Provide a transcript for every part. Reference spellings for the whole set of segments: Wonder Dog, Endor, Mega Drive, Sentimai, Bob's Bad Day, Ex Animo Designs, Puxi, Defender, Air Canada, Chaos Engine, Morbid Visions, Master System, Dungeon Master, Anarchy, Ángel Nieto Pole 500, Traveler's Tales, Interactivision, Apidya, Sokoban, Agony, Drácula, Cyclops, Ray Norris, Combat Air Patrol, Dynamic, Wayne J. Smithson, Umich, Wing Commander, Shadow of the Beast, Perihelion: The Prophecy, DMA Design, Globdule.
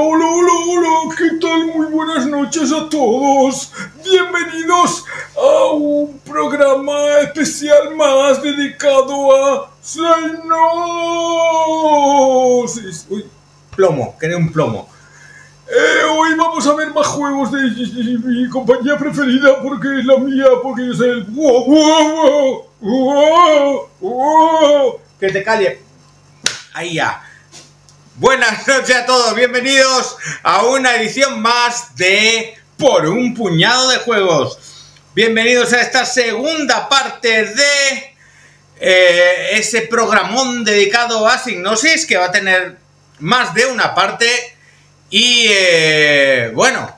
Hola, ¿qué tal? Muy buenas noches a todos. Bienvenidos a un programa especial más dedicado a Psygnosis. Uy, plomo, quería un plomo. Hoy vamos a ver más juegos de mi compañía preferida, porque es la mía, porque es el... Que te calle. Ahí ya. Buenas noches a todos, bienvenidos a una edición más de Por un puñado de juegos. Bienvenidos a esta segunda parte de ese programón dedicado a Psygnosis, que va a tener más de una parte. Y bueno,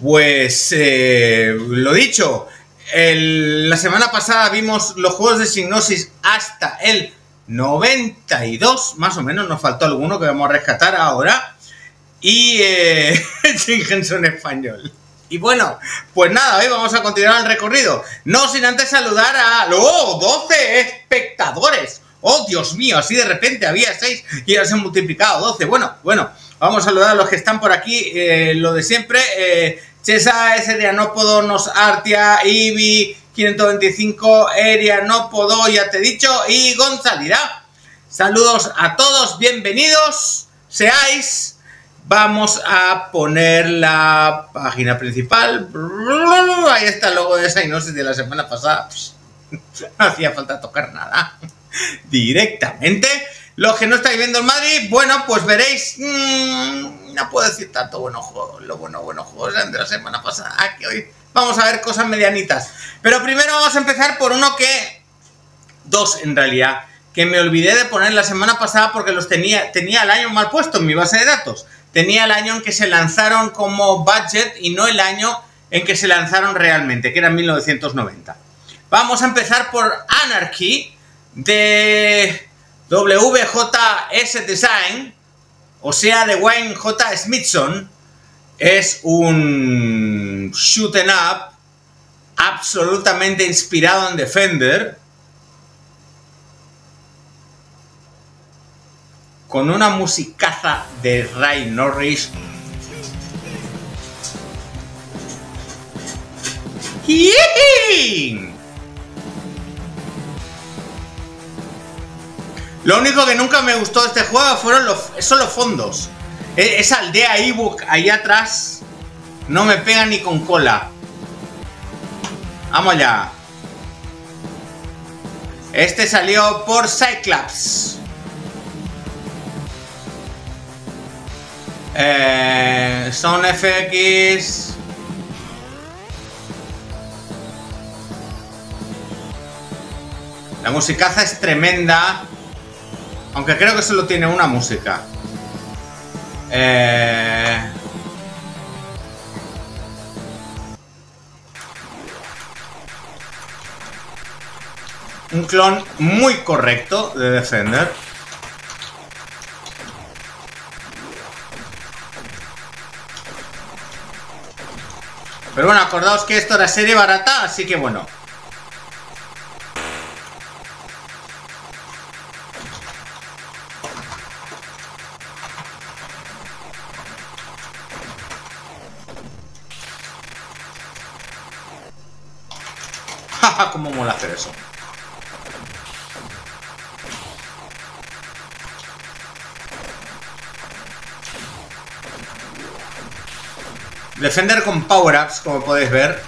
pues lo dicho, la semana pasada vimos los juegos de Psygnosis hasta el 92, más o menos, nos faltó alguno que vamos a rescatar ahora. Y Jingenson español. Y bueno, pues nada, hoy vamos a continuar el recorrido. No sin antes saludar a los 12 espectadores. Oh, Dios mío, así de repente había 6 y ahora se han multiplicado 12. Bueno, vamos a saludar a los que están por aquí, lo de siempre. Chesa, Serianópodo, Nos Artia, Ibi 525, Erianópodo, ya te he dicho, y Gonzalidad. Saludos a todos, bienvenidos seáis. Vamos a poner la página principal. Ahí está el logo de Psygnosis de la semana pasada. Pues, no hacía falta tocar nada. Directamente. Los que no estáis viendo en Madrid, bueno, pues veréis... no puedo decir tanto buenos juegos, los buenos juegos de la semana pasada. Aquí hoy vamos a ver cosas medianitas. Pero primero vamos a empezar por uno que... Dos, en realidad. Que me olvidé de poner la semana pasada porque los tenía el año mal puesto en mi base de datos. Tenía el año en que se lanzaron como budget y no el año en que se lanzaron realmente, que era 1990. Vamos a empezar por Anarchy de WJS Design, o sea, de Wayne J. Smithson. Es un shoot 'em up absolutamente inspirado en Defender, con una musicaza de Ray Norris. ¡Yee! Lo único que nunca me gustó de este juego fueron los fondos. Esa aldea ebook ahí atrás no me pega ni con cola. Vamos allá. Este salió por Cyclops. Son FX. La musicaza es tremenda. Aunque creo que solo tiene una música. Un clon muy correcto de Defender. Pero bueno, acordaos que esto era serie barata, así que bueno. Jaja, cómo mola hacer eso. Defender con power-ups, como podéis ver.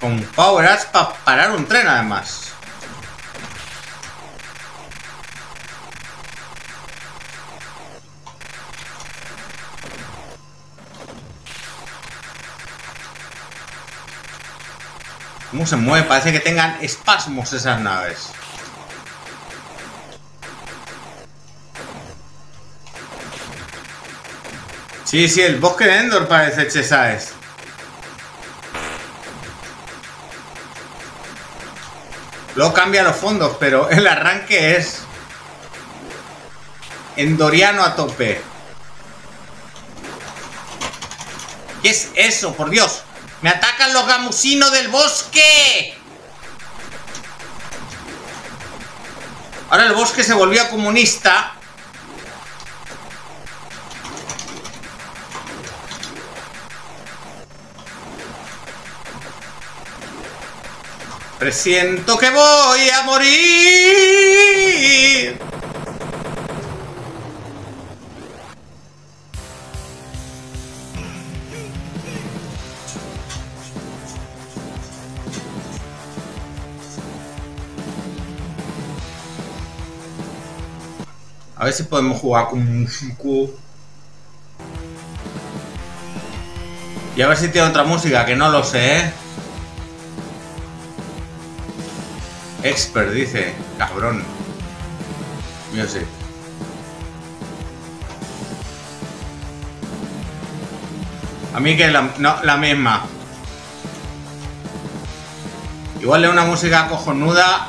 Con power-ups para parar un tren, además. ¿Cómo se mueve? Parece que tengan espasmos esas naves. Sí, el bosque de Endor parece que sabes. Luego cambia los fondos, pero el arranque es endoriano a tope. ¿Qué es eso? Por Dios. ¡Me atacan los gamusinos del bosque! Ahora el bosque se volvió comunista. Presiento que voy a morir. A ver si podemos jugar con músico. Y a ver si tiene otra música, que no lo sé, ¿eh? Expert, dice. Cabrón. Music. A mí que la misma. Igual es una música cojonuda.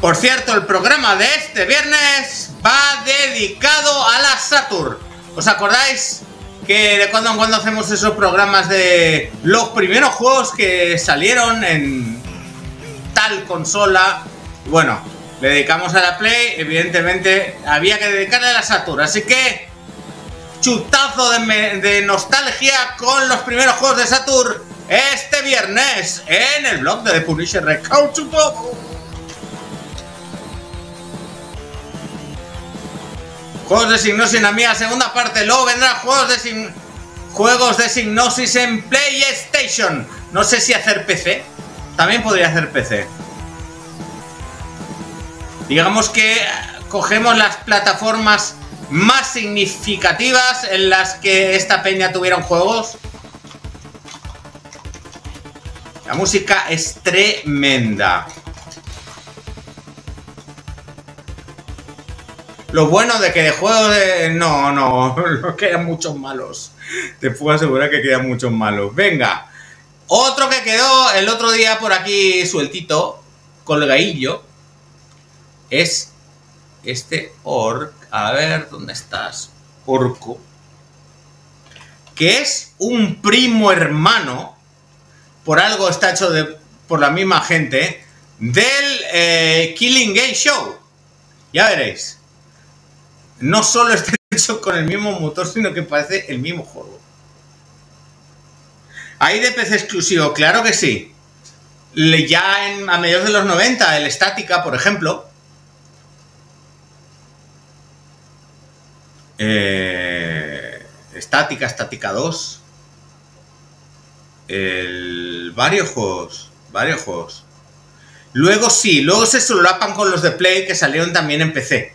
Por cierto, el programa de este viernes va dedicado a la Saturn. ¿Os acordáis que de cuando en cuando hacemos esos programas de los primeros juegos que salieron en tal consola? Bueno, le dedicamos a la Play, evidentemente había que dedicarle a la Saturn. Así que, chutazo de nostalgia con los primeros juegos de Saturn este viernes en el blog de The Punisher Recauchupo. Juegos de Psygnosis, la mía segunda parte. Luego vendrán juegos de Psygnosis en PlayStation. No sé si hacer PC. También podría hacer PC. Digamos que cogemos las plataformas más significativas en las que esta peña tuvieron juegos. La música es tremenda. Lo bueno de que de juegos de... No, quedan muchos malos. Te puedo asegurar que quedan muchos malos. Venga, otro que quedó el otro día por aquí sueltito, colgadillo, es este Orc. A ver, ¿dónde estás? Orco. Que es un primo hermano, por algo está hecho por la misma gente, del Killing Game Show. Ya veréis. No solo está hecho con el mismo motor, sino que parece el mismo juego. ¿Hay de PC exclusivo? Claro que sí. Ya a mediados de los 90, el Statica, por ejemplo. Statica 2. Varios juegos. Luego se solapan con los de Play que salieron también en PC.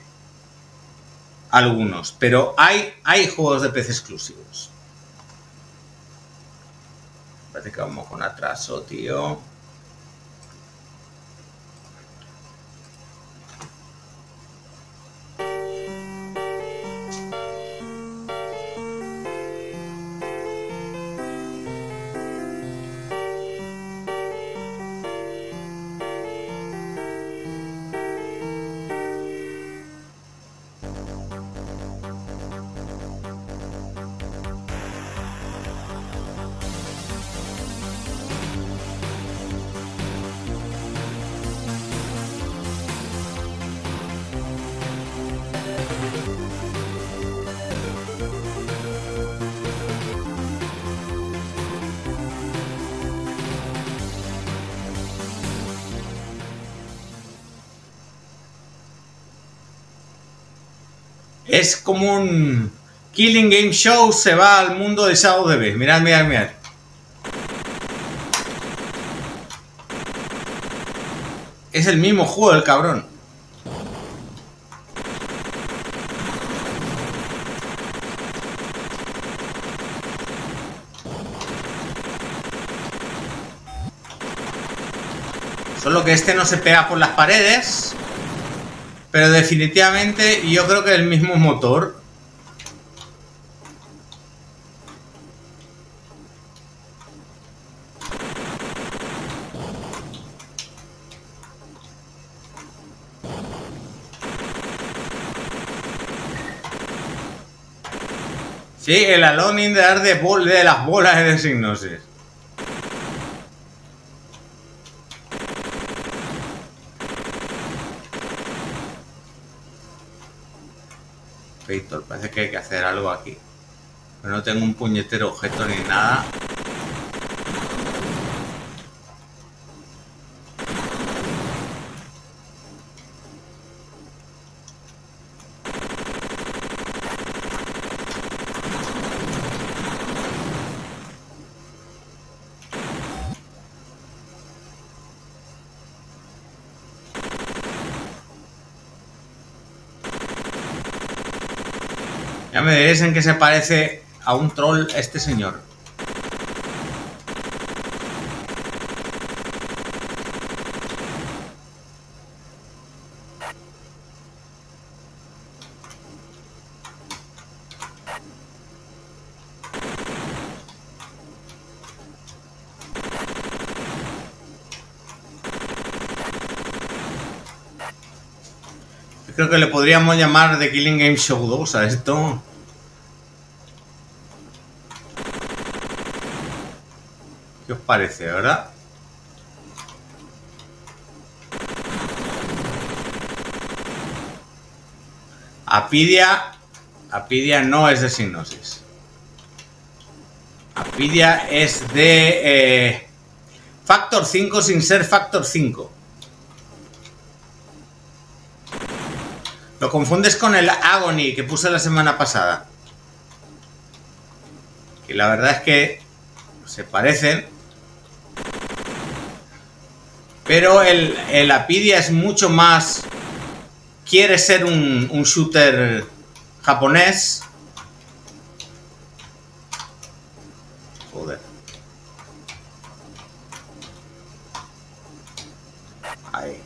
Algunos, pero hay juegos de PC exclusivos. Parece que vamos con atraso, tío. Es como un Killing Game Show, se va al mundo de Shadow of the Beast. Mirad. Es el mismo juego, el cabrón. Solo que este no se pega por las paredes. Pero definitivamente yo creo que el mismo motor. Sí, el Alone in the Dark de las bolas de Psygnosis. Víctor, parece que hay que hacer algo aquí. Pero no tengo un puñetero objeto ni nada. Me diréis en que se parece a un troll este señor. Yo creo que le podríamos llamar The Killing Game Show 2 a esto. ¿Qué os parece, verdad? Apidya no es de Psygnosis. Apidya es de Factor 5 sin ser Factor 5. Lo confundes con el Agony que puse la semana pasada. Y la verdad es que se parecen. Pero el Apidya es mucho más... Quiere ser un shooter japonés. Joder. Ahí.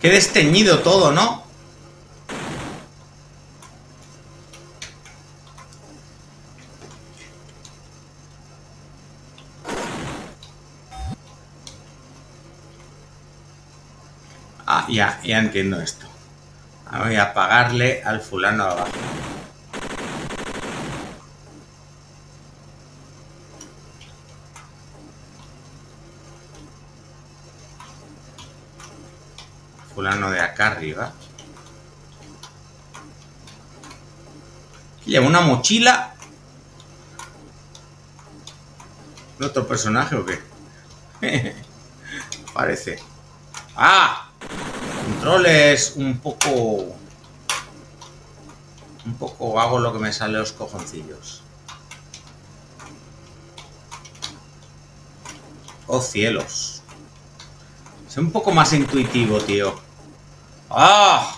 Qué desteñido todo, ¿no? Ah, ya entiendo esto. Ahora voy a apagarle al fulano abajo. Fulano de acá arriba. Lleva una mochila. ¿El otro personaje o qué? Parece. ¡Ah! Controles un poco... Un poco hago lo que me sale los cojoncillos. ¡Oh, cielos! Es un poco más intuitivo, tío. ¡Ah!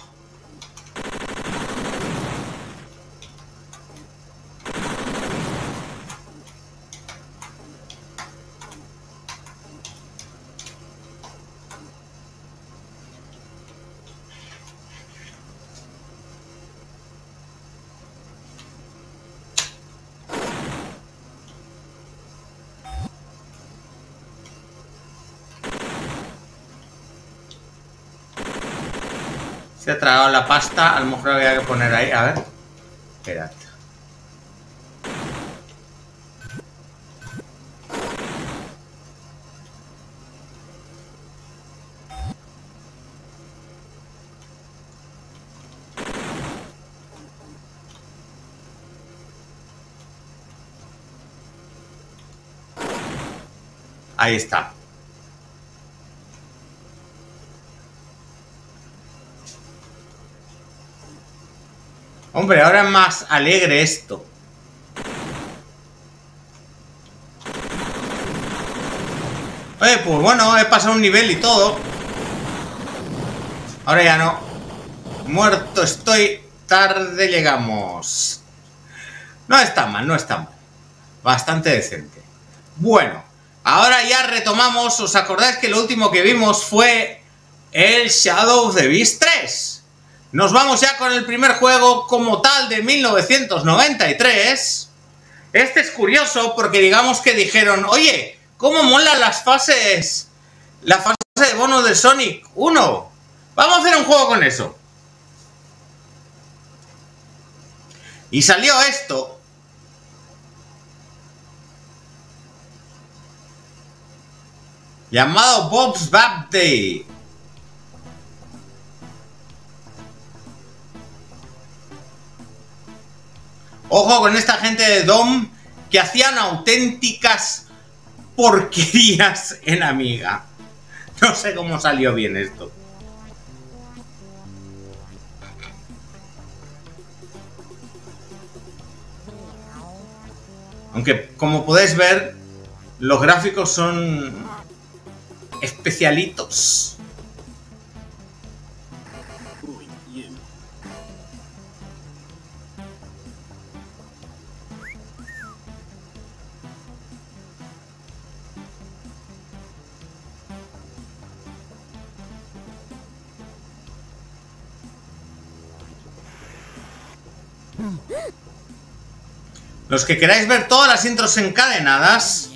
Se ha tragado la pasta, a lo mejor había que poner ahí, a ver. Esperad. Ahí está. Hombre, ahora es más alegre esto. Oye, pues bueno, he pasado un nivel y todo. Ahora ya no. Muerto estoy, tarde llegamos. No está mal, no está mal. Bastante decente. Bueno, ahora ya retomamos. ¿Os acordáis que lo último que vimos fue el Shadow of the Beast 3? Nos vamos ya con el primer juego como tal de 1993. Este es curioso porque digamos que dijeron, oye, ¿cómo molan las fases? La fase de bono de Sonic 1. Vamos a hacer un juego con eso. Y salió esto. Llamado Bob's Bad Day. Ojo con esta gente de Dome, que hacían auténticas porquerías en Amiga. No sé cómo salió bien esto. Aunque como podéis ver, los gráficos son especialitos. Los que queráis ver todas las intros encadenadas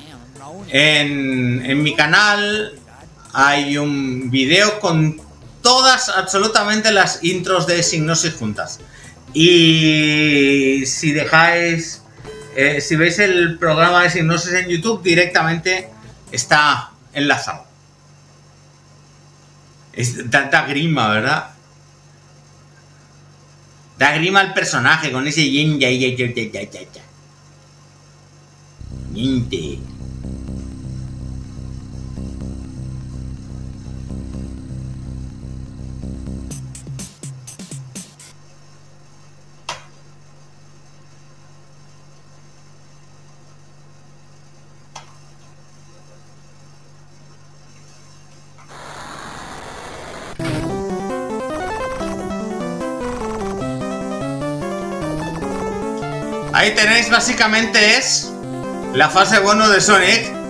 en mi canal, hay un vídeo con todas, absolutamente, las intros de Psygnosis juntas. Y si dejáis, si veis el programa de Psygnosis en YouTube, directamente está enlazado. Es, da grima, ¿verdad? Da grima al personaje con ese yin, ya, ya, ya, ya, ya, ya, ya. Yinte. Ahí tenéis, básicamente es la fase bono de Sonic.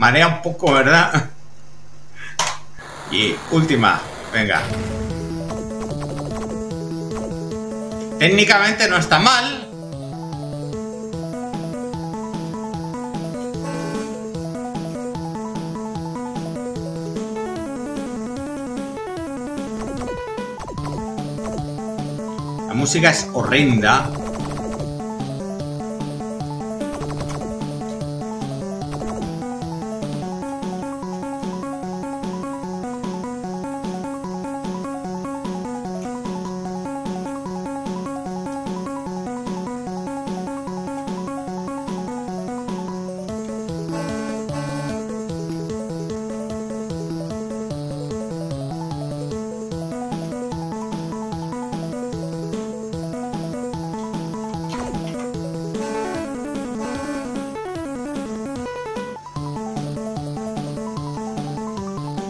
Marea un poco, ¿verdad? Y última, venga. Técnicamente no está mal. La música es horrenda.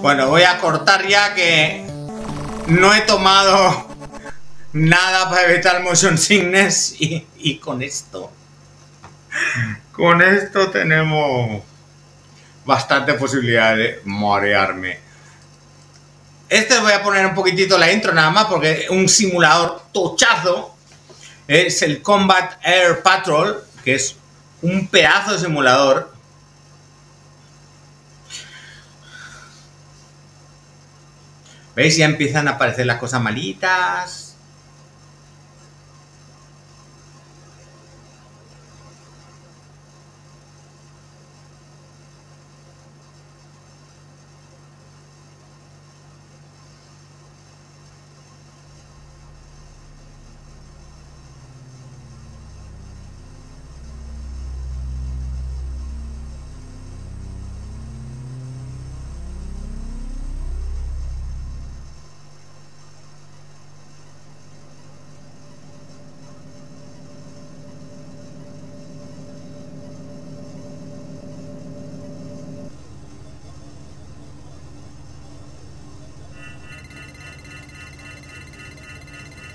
Bueno, voy a cortar ya, que no he tomado nada para evitar motion sickness y con esto Con esto tenemos bastantes posibilidades de marearme. Este voy a poner un poquitito la intro nada más porque es un simulador tochazo. Es el Combat Air Patrol, que es un pedazo de simulador. ¿Veis? Ya empiezan a aparecer las cosas malitas.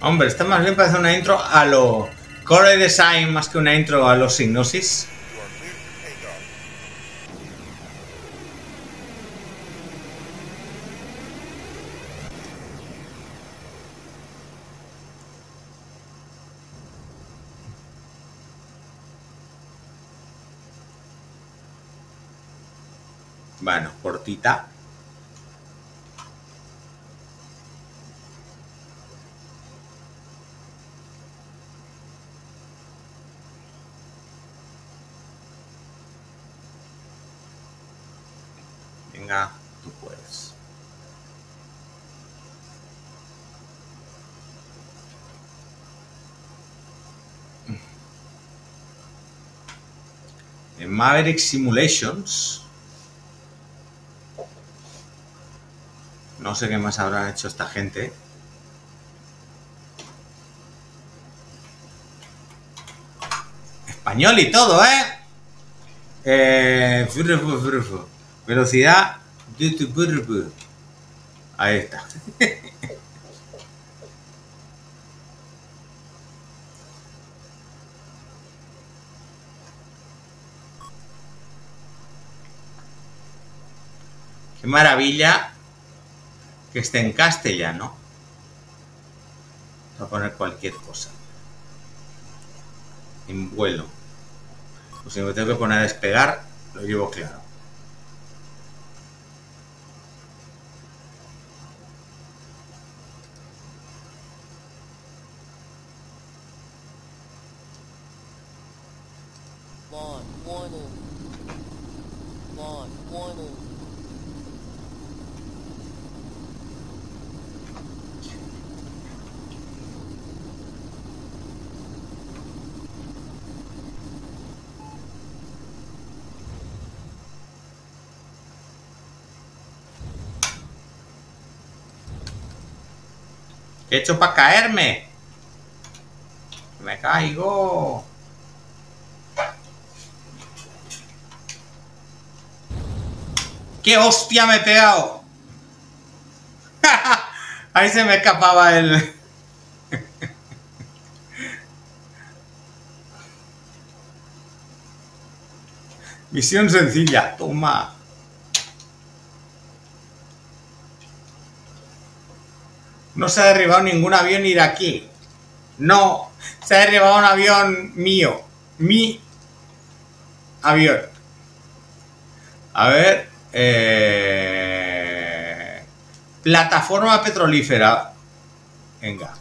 Hombre, está más bien para hacer una intro a lo Core Design más que una intro a los Psygnosis. Bueno, cortita. Tú puedes. En Maverick Simulations. No sé qué más habrán hecho esta gente. Español y todo, ¿eh? Velocidad. Ahí está. Qué maravilla que esté en castellano. Voy a poner cualquier cosa. En vuelo. Pues si me tengo que poner a despegar, lo llevo claro. ¿Qué he hecho para caerme? Me caigo. ¡Qué hostia me he pegado! Ahí se me escapaba el... Misión sencilla, toma. No se ha derribado ningún avión iraquí. No, se ha derribado un avión mío. Mi avión. A ver. Plataforma petrolífera. Venga.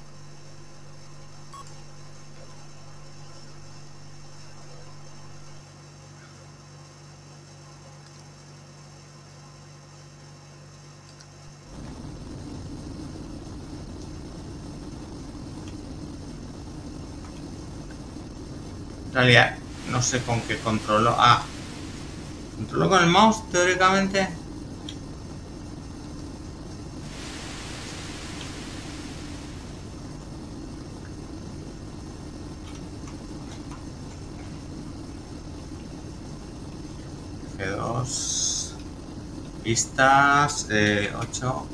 En realidad no sé con qué controlo. Ah, controlo con el mouse teóricamente. F2 pistas 8.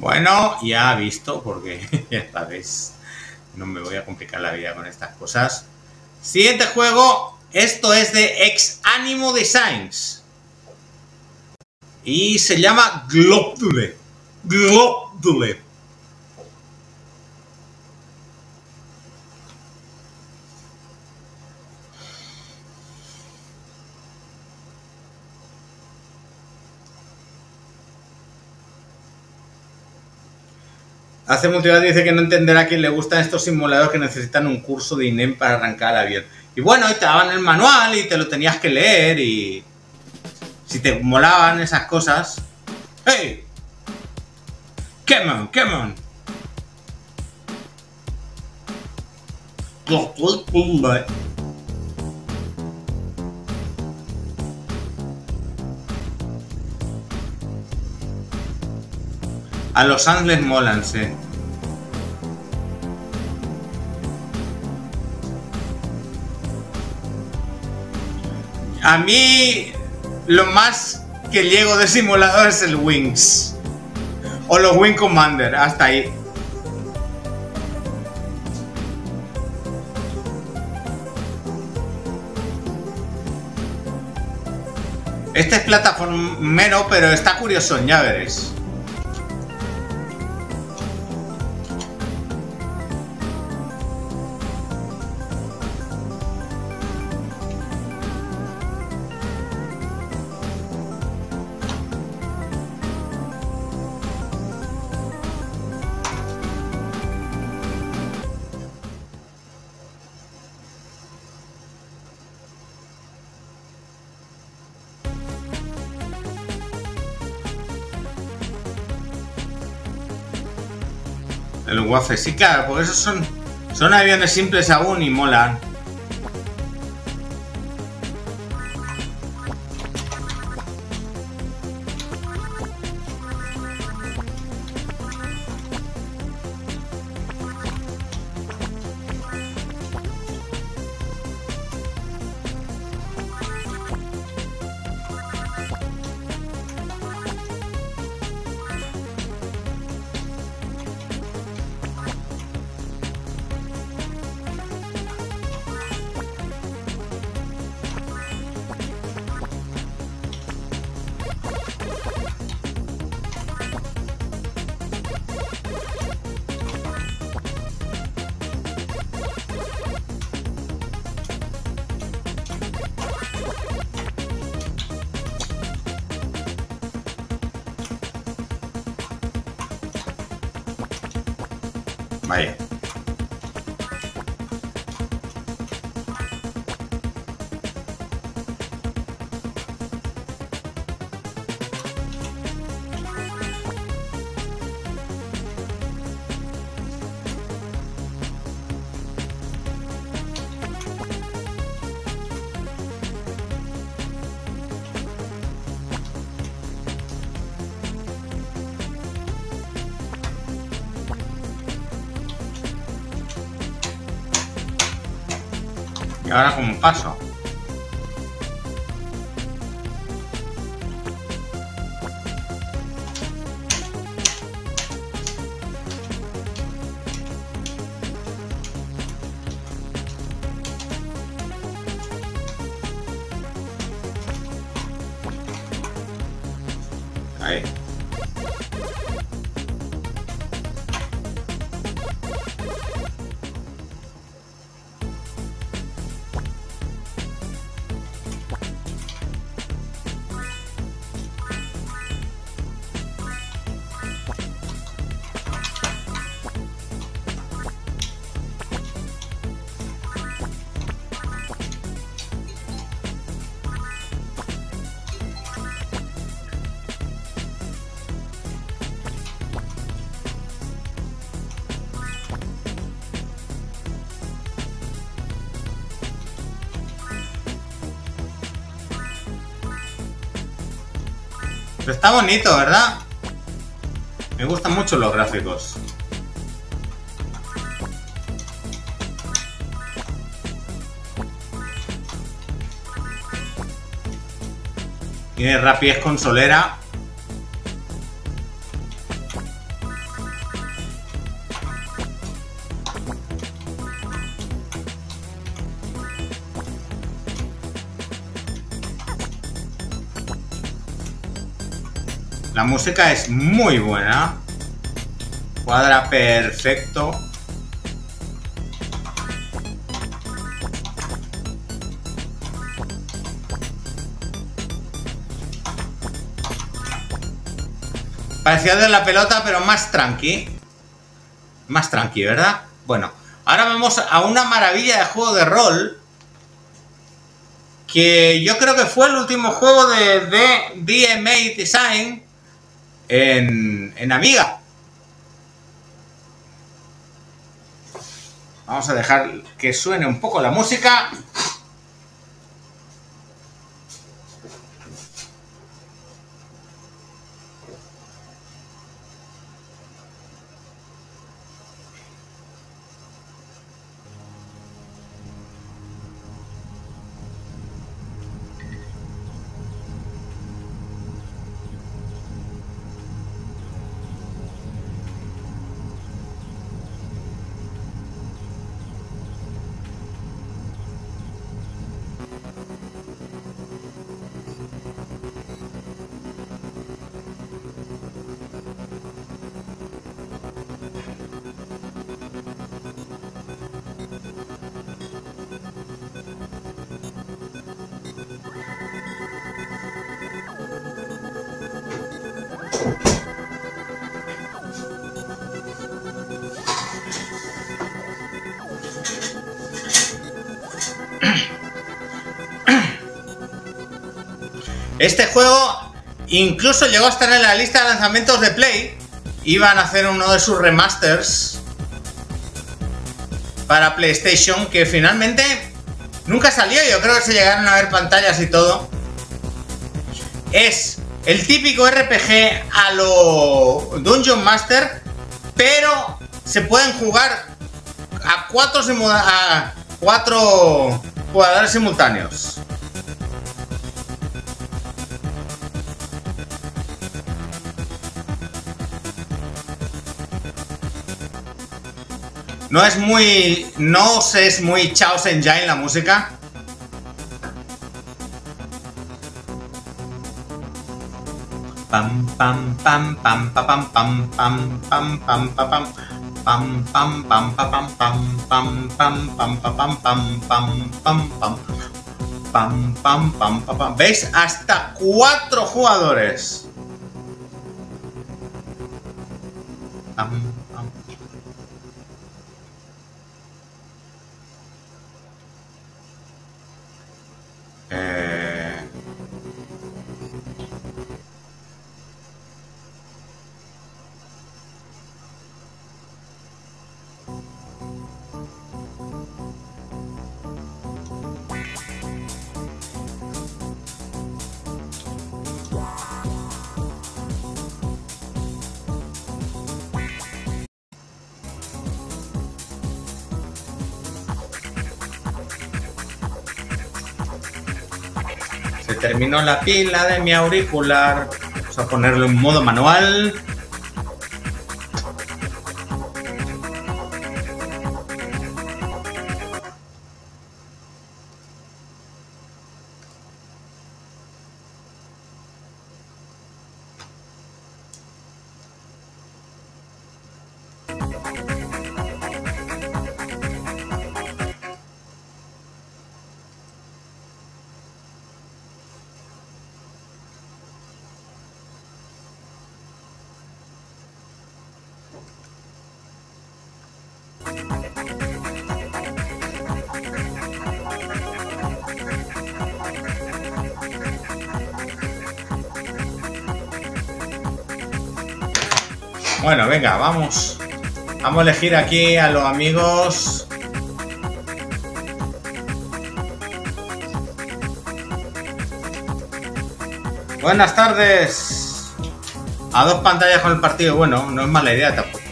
Bueno, ya visto, porque esta vez no me voy a complicar la vida con estas cosas. Siguiente juego, esto es de Ex Animo Designs. Y se llama Globdule. Globdule. Hace multitud dice que no entenderá a quien le gustan estos simuladores que necesitan un curso de INEM para arrancar el avión. Y bueno, y te daban el manual y te lo tenías que leer y... si te molaban esas cosas... ¡Hey! ¡Come on, come on! A los fans les molan, sí. A mí lo más que llego de simulador es el Wings o los Wing Commander, hasta ahí. Este es plataformero, pero está curioso, ya veréis. El Waffle, sí, claro, porque esos son aviones simples aún y molan. Vaya. Y ahora como paso. Ahí. Pero está bonito, ¿verdad? Me gustan mucho los gráficos. Tiene rapidez consolera. La música es muy buena. Cuadra perfecto. Parecía de la pelota, pero más tranqui. Más tranqui, ¿verdad? Bueno, ahora vamos a una maravilla de juego de rol. Que yo creo que fue el último juego de DMA Design en Amiga. Vamos a dejar que suene un poco la música. Este juego incluso llegó a estar en la lista de lanzamientos de Play. Iban a hacer uno de sus remasters para PlayStation, que finalmente nunca salió. Yo creo que se llegaron a ver pantallas y todo. Es el típico RPG a lo Dungeon Master, pero se pueden jugar a cuatro jugadores simultáneos. No es muy Chaos Engine la música. Pam pam pam pam pam pam pam pam pam pam pam pam pam pam pam pam pam pam pam pam pam pam pam pam. ¿Veis? Hasta 4 jugadores. Terminó la pila de mi auricular. Vamos a ponerle un modo manual. Bueno, venga, vamos. Vamos a elegir aquí a los amigos. Buenas tardes. A 2 pantallas con el partido. Bueno, no es mala idea tampoco.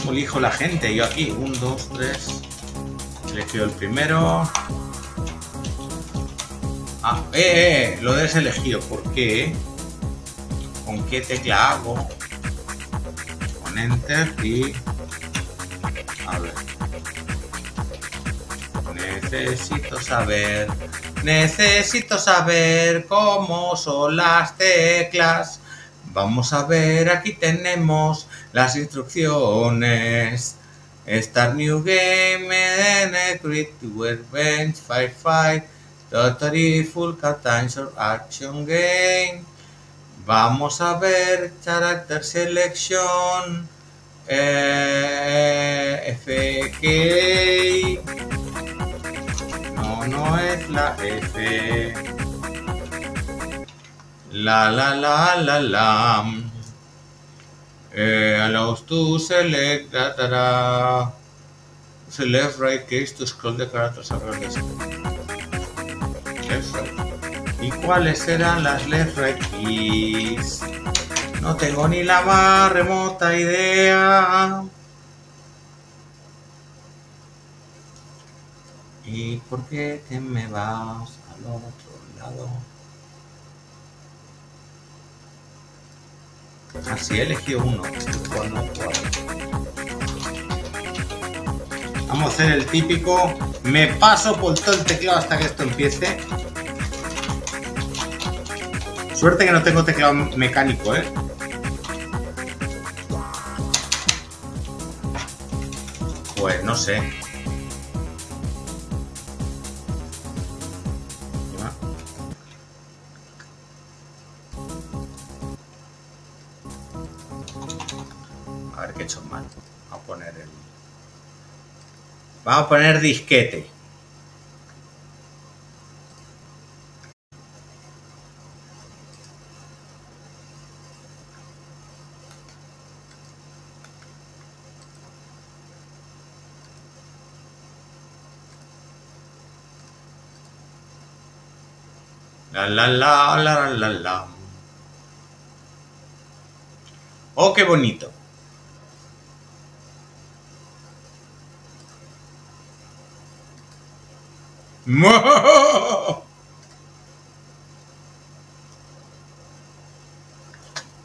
¿Cómo elijo la gente? Yo aquí. 1, 2, 3... Elegido el primero. Ah, lo debes elegido. ¿Por qué? ¿Con qué tecla hago? Con Enter y A ver. Necesito saber cómo son las teclas. Vamos a ver, aquí tenemos las instrucciones. Start new game, create bench, firefight, totally full catanzor action game. Vamos a ver, character selection, FK, no es la F, allows to select, select right case to scroll the characters around the screen. ¿Y cuáles serán las left right keys? No tengo ni la más remota idea. ¿Y por qué te me vas al otro lado? Así he elegido uno. Vamos a hacer el típico. Me paso por todo el teclado hasta que esto empiece. Suerte que no tengo teclado mecánico, ¿eh? Pues no sé. A ver qué he hecho mal. Vamos a poner el... Vamos a poner disquete. La. Oh, qué bonito.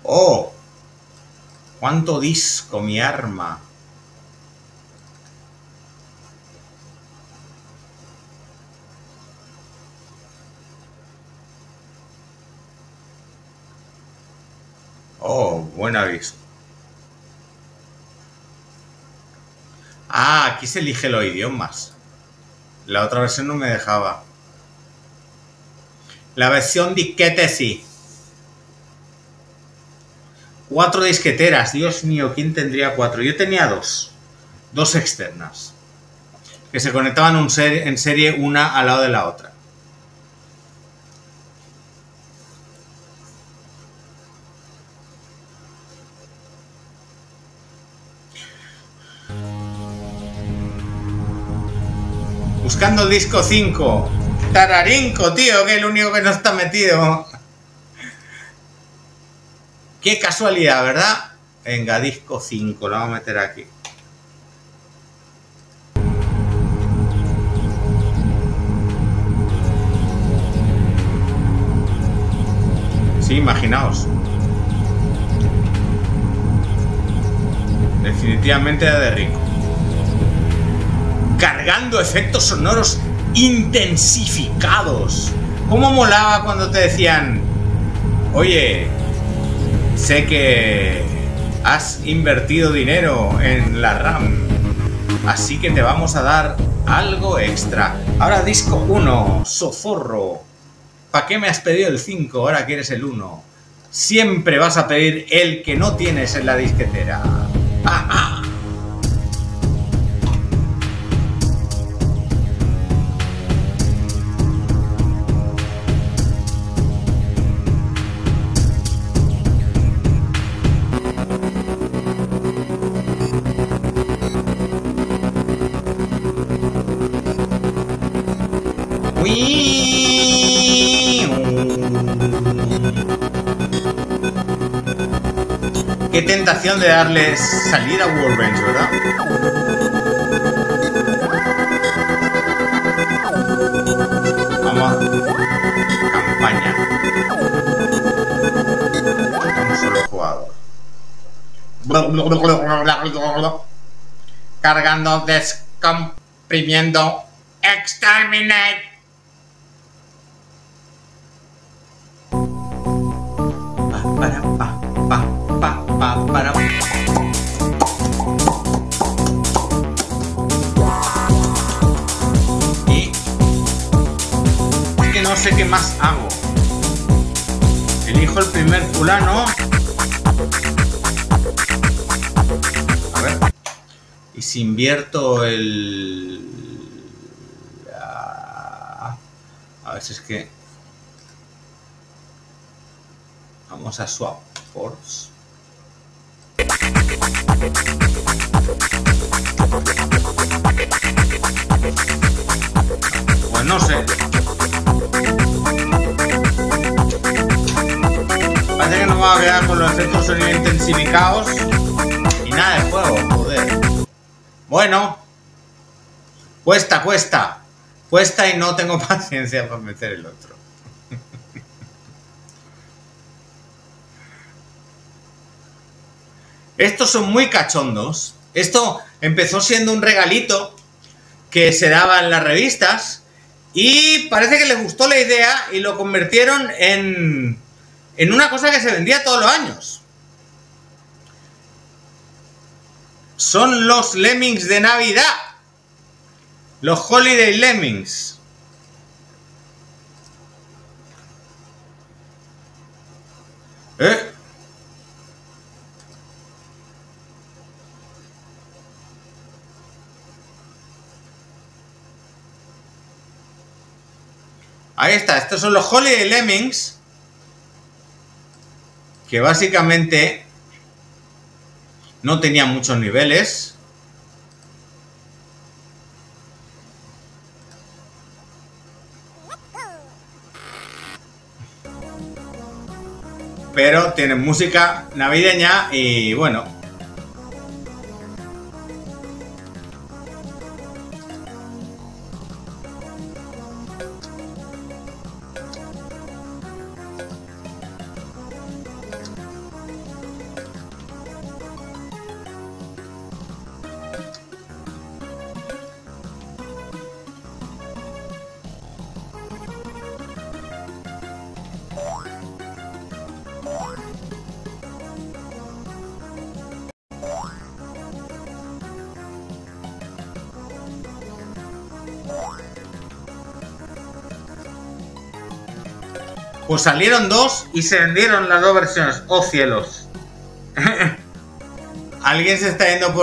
Oh, cuánto disco, mi arma. Oh, buen aviso. Ah, aquí se elige los idiomas. La otra versión no me dejaba. La versión disquete sí. 4 disqueteras. Dios mío, ¿quién tendría 4? Yo tenía 2. 2 externas. Que se conectaban en serie una al lado de la otra. Buscando el disco 5. Tararinco, tío, que es el único que no está metido. Qué casualidad, ¿verdad? Venga, disco 5, lo vamos a meter aquí. Sí, imaginaos. Definitivamente era de rico. Cargando efectos sonoros intensificados. ¿Cómo molaba cuando te decían, oye, sé que has invertido dinero en la RAM, así que te vamos a dar algo extra? Ahora disco 1, soforro. ¿Para qué me has pedido el 5? Ahora quieres el 1. Siempre vas a pedir el que no tienes en la disquetera. ¡Ajá! Qué tentación de darles salir a Worldrange, ¿verdad? Vamos. Campaña. Un solo jugador. cargando, descomprimiendo. ¡Exterminate! Para. Y que no sé qué más hago. Elijo el primer fulano. A ver. Y si invierto el... A ver si es que... Vamos a swap force. Pues no sé. Parece que nos va a quedar con los efectos sonido intensificados y nada de juego, joder. Bueno, cuesta y no tengo paciencia para meter el otro. Estos son muy cachondos. Esto empezó siendo un regalito que se daba en las revistas y parece que les gustó la idea y lo convirtieron en una cosa que se vendía todos los años. Son los Lemmings de Navidad. Los Holiday Lemmings. ¿Eh? Ahí está, estos son los Holiday Lemmings, que básicamente no tenían muchos niveles. Pero tienen música navideña y bueno. Pues salieron dos y se vendieron las dos versiones. ¡Oh, cielos! Alguien se está yendo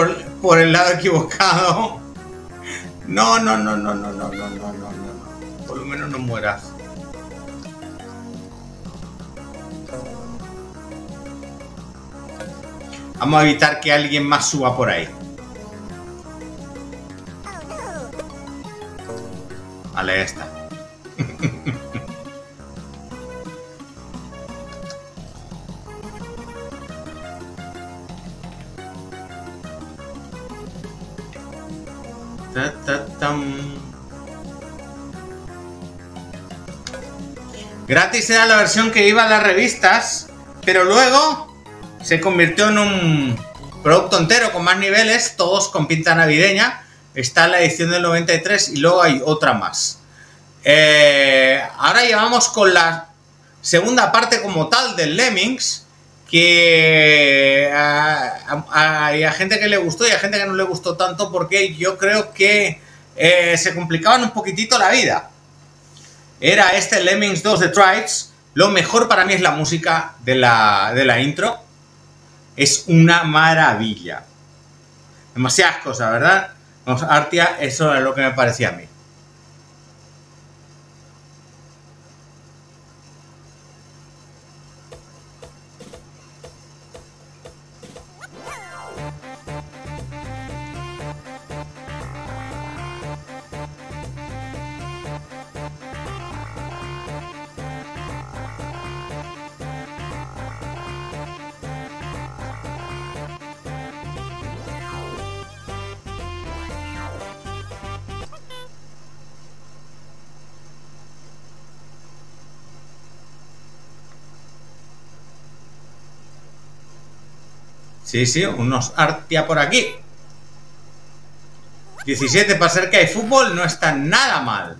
por el lado equivocado. No. Por lo menos no mueras. Vamos a evitar que alguien más suba por ahí. Vale, ya está. Gratis era la versión que iba a las revistas, pero luego se convirtió en un producto entero con más niveles, todos con pinta navideña. Está la edición del 93 y luego hay otra más. Ahora llevamos con la segunda parte como tal del Lemmings, que hay a gente que le gustó y a gente que no le gustó tanto, porque yo creo que se complicaban un poquitito la vida. Era este Lemmings 2 de Tribes. Lo mejor para mí es la música de la intro. Es una maravilla. Demasiadas cosas, ¿verdad? Vamos, Artia, eso es lo que me parecía a mí. Sí, unos Artia por aquí. 17 para ser que hay fútbol no está nada mal.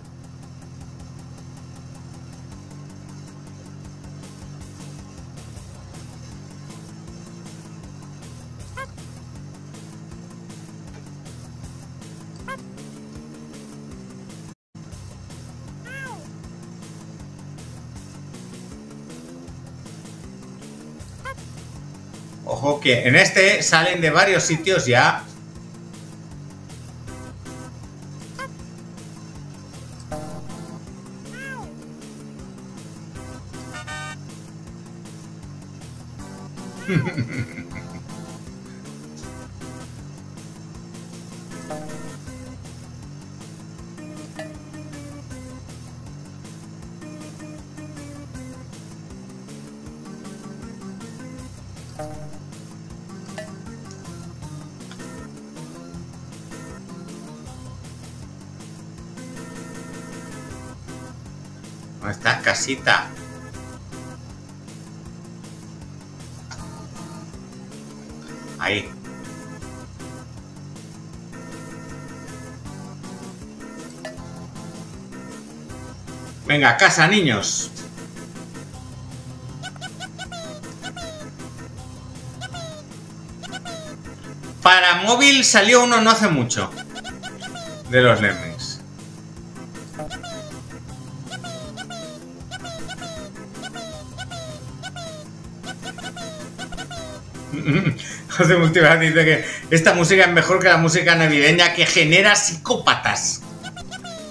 Ojo que en este salen de varios sitios ya. Esta casita. Ahí. Venga, casa, niños. Para móvil salió uno no hace mucho. De los Lemmings. José Multiveras dice que esta música es mejor que la música navideña que genera psicópatas.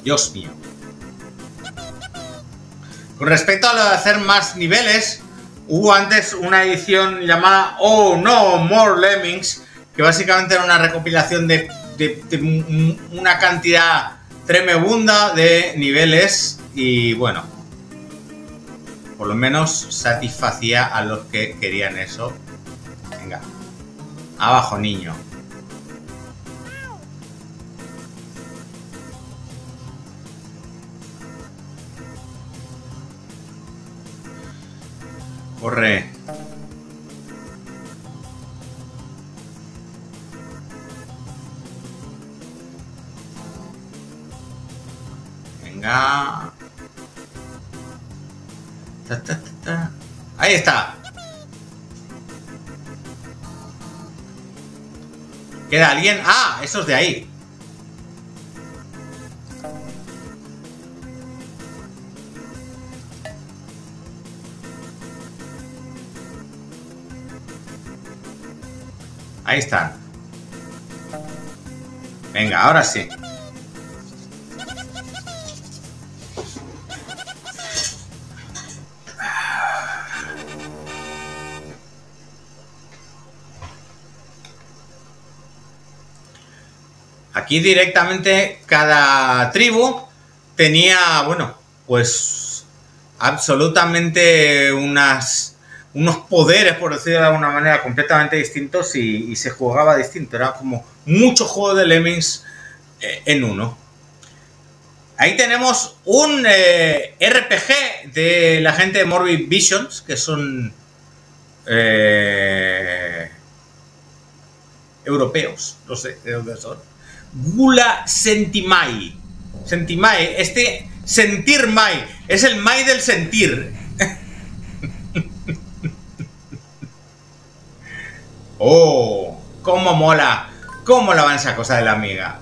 Dios mío. Con respecto a lo de hacer más niveles, hubo antes una edición llamada Oh No More Lemmings, que básicamente era una recopilación de una cantidad tremebunda de niveles y bueno, por lo menos satisfacía a los que querían eso. Venga. Abajo, niño. Corre. Venga. Ta, ta, ta, ta. Ahí está. ¿Queda alguien? ¡Ah! Esos de ahí. Ahí están. Venga, ahora sí. Aquí directamente cada tribu tenía, bueno, pues absolutamente unos poderes, por decirlo de alguna manera, completamente distintos y se jugaba distinto. Era como mucho juego de Lemmings en uno. Ahí tenemos un RPG de la gente de Morbid Visions, que son europeos, no sé de dónde son. Gula Sentimai. Sentimai, este sentir mai, es el mai del sentir. Oh, cómo mola, cómo la van esa cosa de la amiga.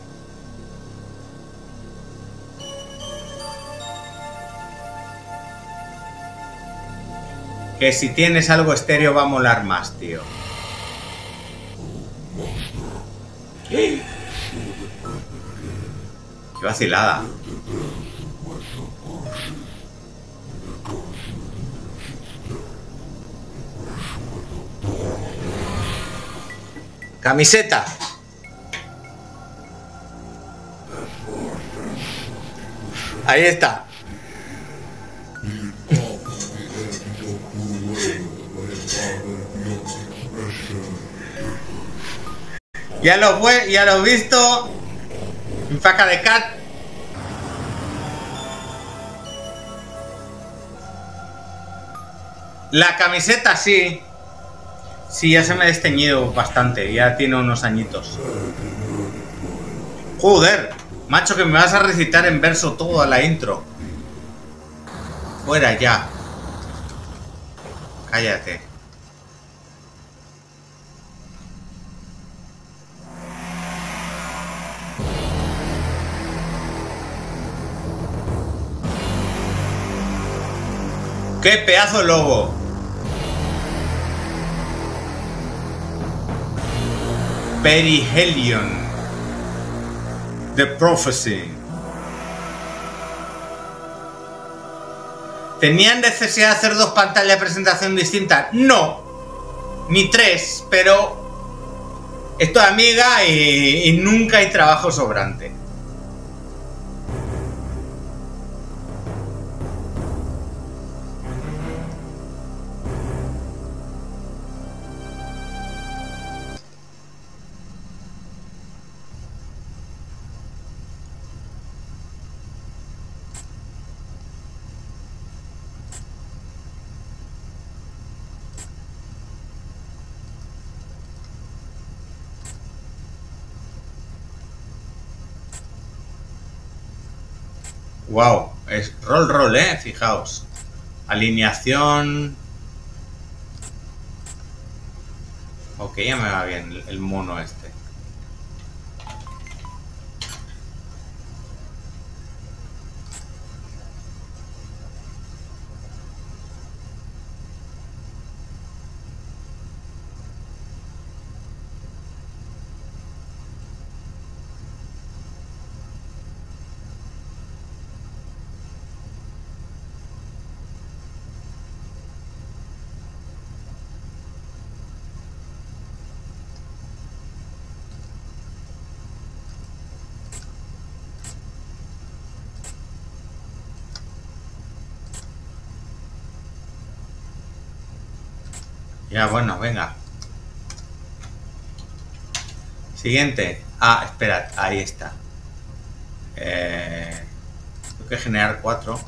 Que si tienes algo estéreo va a molar más, tío. ¿Qué? ¡Qué vacilada! ¡Camiseta! ¡Ahí está! Ya lo he visto... Faca de cat. La camiseta sí. Sí, ya se me ha desteñido bastante. Ya tiene unos añitos. Joder, macho, que me vas a recitar en verso toda la intro. Fuera ya. Cállate. ¡Qué pedazo de lobo! Perihelion. The Prophecy. ¿Tenían necesidad de hacer dos pantallas de presentación distintas? No. Ni tres, pero... esto es amiga y nunca hay trabajo sobrante. Wow, es roll, fijaos. Alineación. Ok, ya me va bien el mono este. Ya, bueno, venga. Siguiente. Ah, esperad, ahí está. Tengo que generar 4.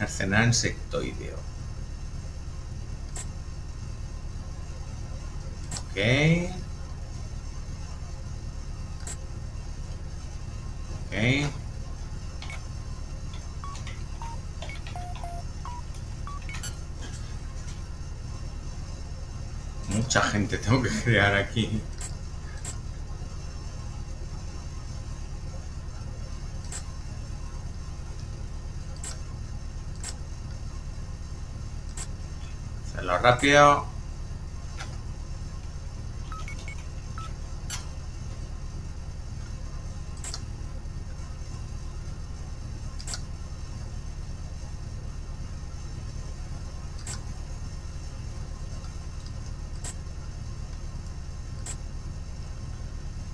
Mercenario insectoideo. Okay. Mucha gente tengo que crear aquí. Hacerlo rápido.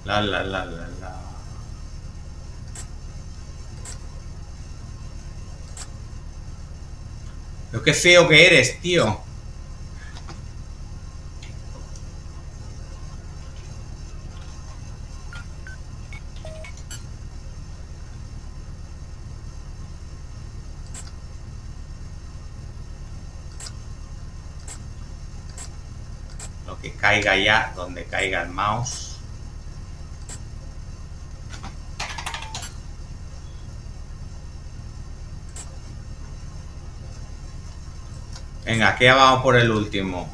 La. Lo que feo que eres, tío. Lo que caiga ya, donde caiga el mouse. Venga, aquí vamos por el último.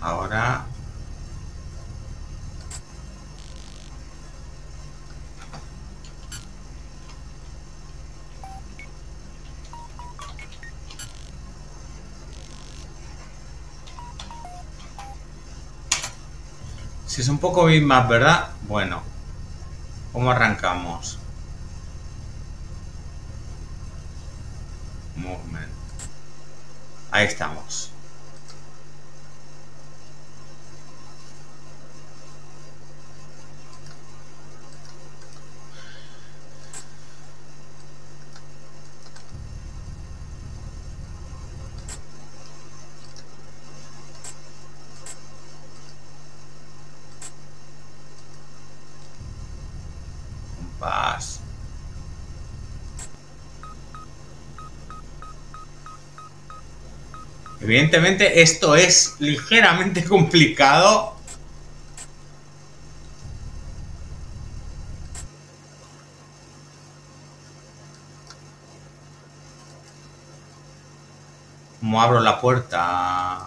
Ahora... si es un poco bitmap, ¿verdad? Bueno, ¿cómo arrancamos? Movement. Ahí estamos. Evidentemente esto es ligeramente complicado. ¿Cómo abro la puerta?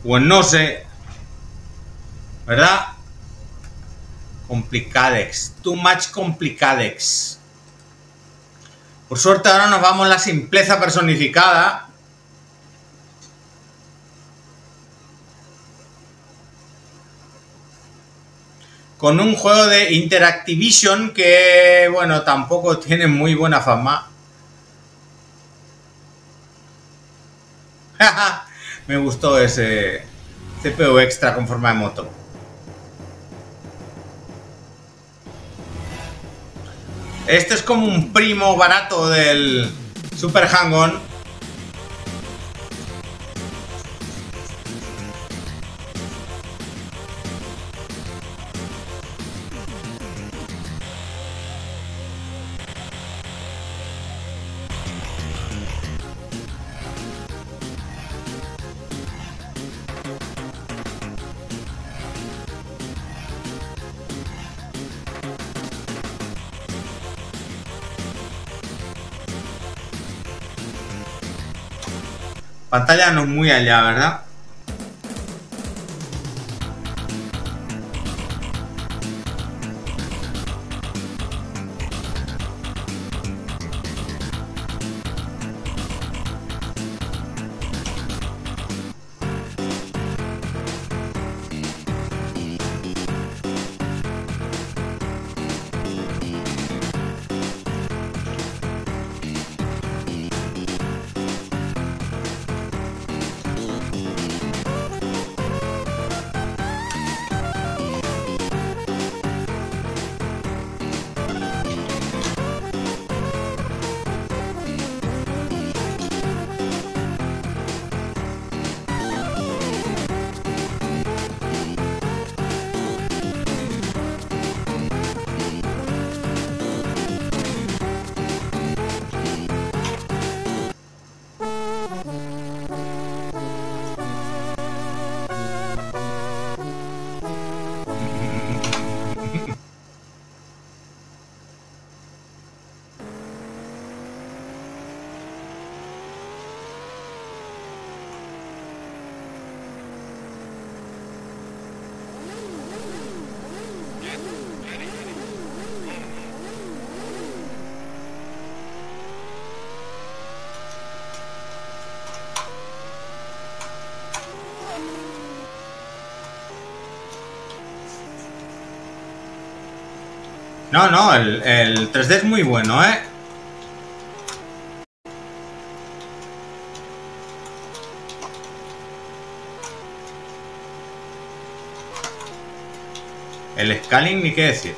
Pues no sé, ¿verdad? Complicadex, too much complicadex. Por suerte ahora nos vamos a la simpleza personificada. Con un juego de Interactivision que, bueno, tampoco tiene muy buena fama. Jaja. Me gustó ese CPU extra con forma de moto. Este es como un primo barato del Super Hang-On. Pantalla no muy allá, ¿verdad? No, no, el 3D es muy bueno, ¿eh? El scaling ni qué decir.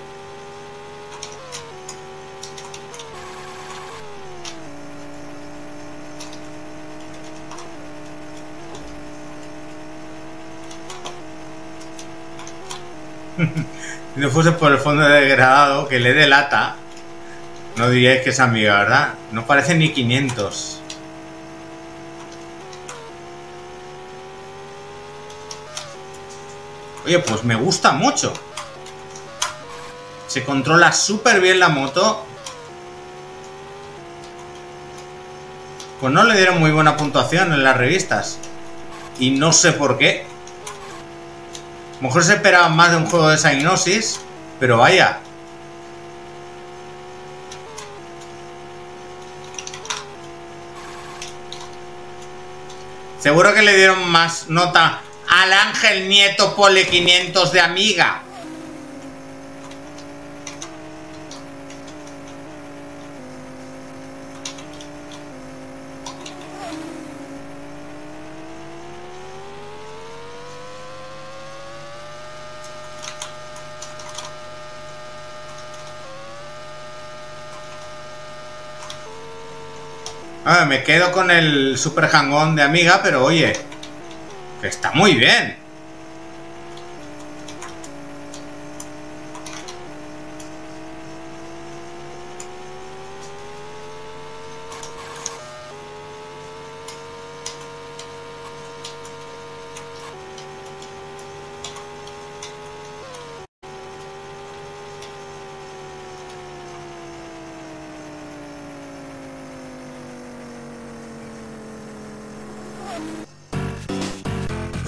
Si no fuese por el fondo degradado que le delata, no diríais que es amiga, ¿verdad? No parece ni 500. Oye, pues me gusta mucho. Se controla súper bien la moto. Pues no le dieron muy buena puntuación en las revistas. Y no sé por qué. A lo mejor se esperaba más de un juego de Psygnosis, pero vaya. Seguro que le dieron más nota al Ángel Nieto Pole 500 de Amiga. Ah, me quedo con el Super Hang-On de Amiga, pero oye, que está muy bien.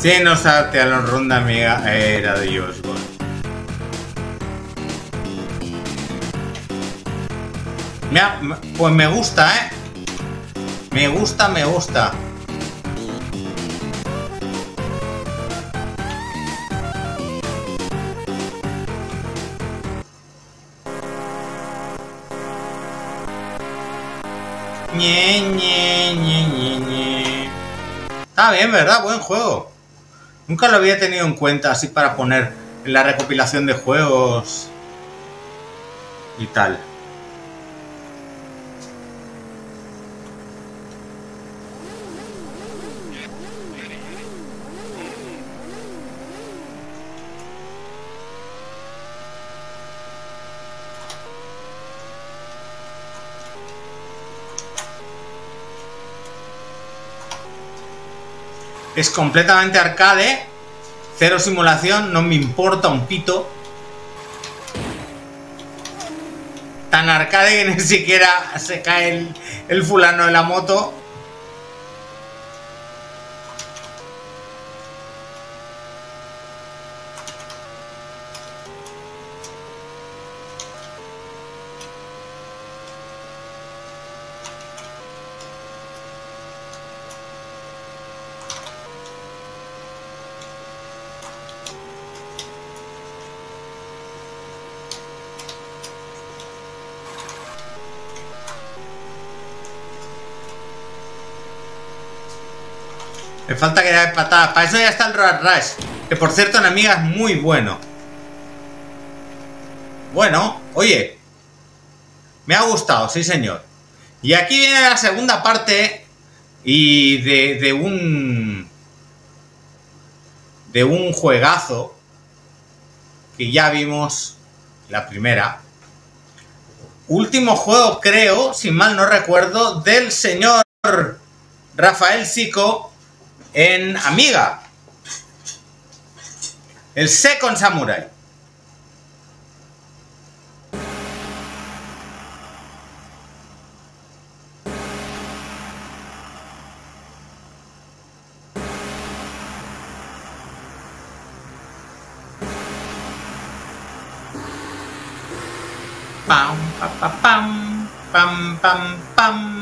Si no salte a los ronda Amiga, era de Dios, bueno. Mira, pues me gusta, ¿eh? Me gusta, me gusta. Ñe, Ñe, Ñe, Ñe, Ñe. Está bien, ¿verdad? Buen juego. Nunca lo había tenido en cuenta así para poner en la recopilación de juegos y tal. Es completamente arcade, cero simulación, no me importa un pito. Tan arcade que ni siquiera se cae el fulano de la moto. Falta que dé patadas, para eso ya está el Road Rush, que por cierto en Amiga es muy bueno. Bueno, oye, me ha gustado, sí señor. Y aquí viene la segunda parte y de un juegazo que ya vimos la primera. Último juego, creo, si mal no recuerdo, del señor Rafael Sico en Amiga, el Second Samurai. Pam, pam, pam, pam, pam, pam.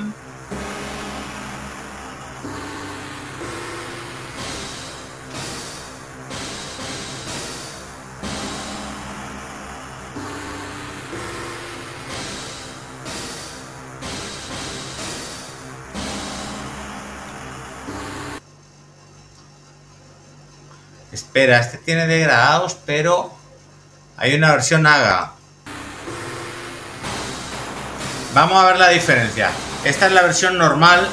Espera, este tiene degradados, pero hay una versión AGA. Vamos a ver la diferencia. Esta es la versión normal.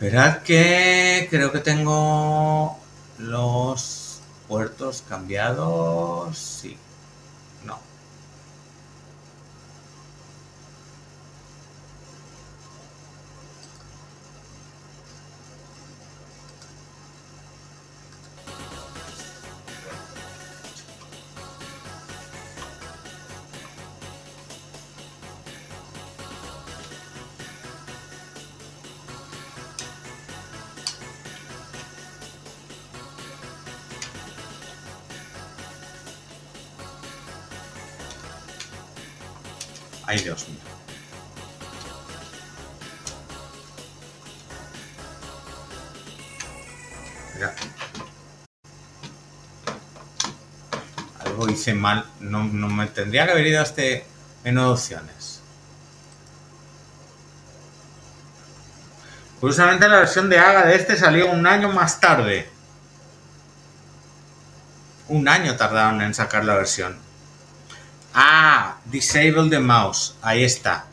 Esperad que creo que tengo los puertos cambiados. Sí. No. Ay, Dios mío. Mira. Algo hice mal. No me tendría que haber ido a este menú de opciones. Curiosamente la versión de Aga de este salió un año más tarde. Un año tardaron en sacar la versión. Ah, disable the mouse. Ahí está.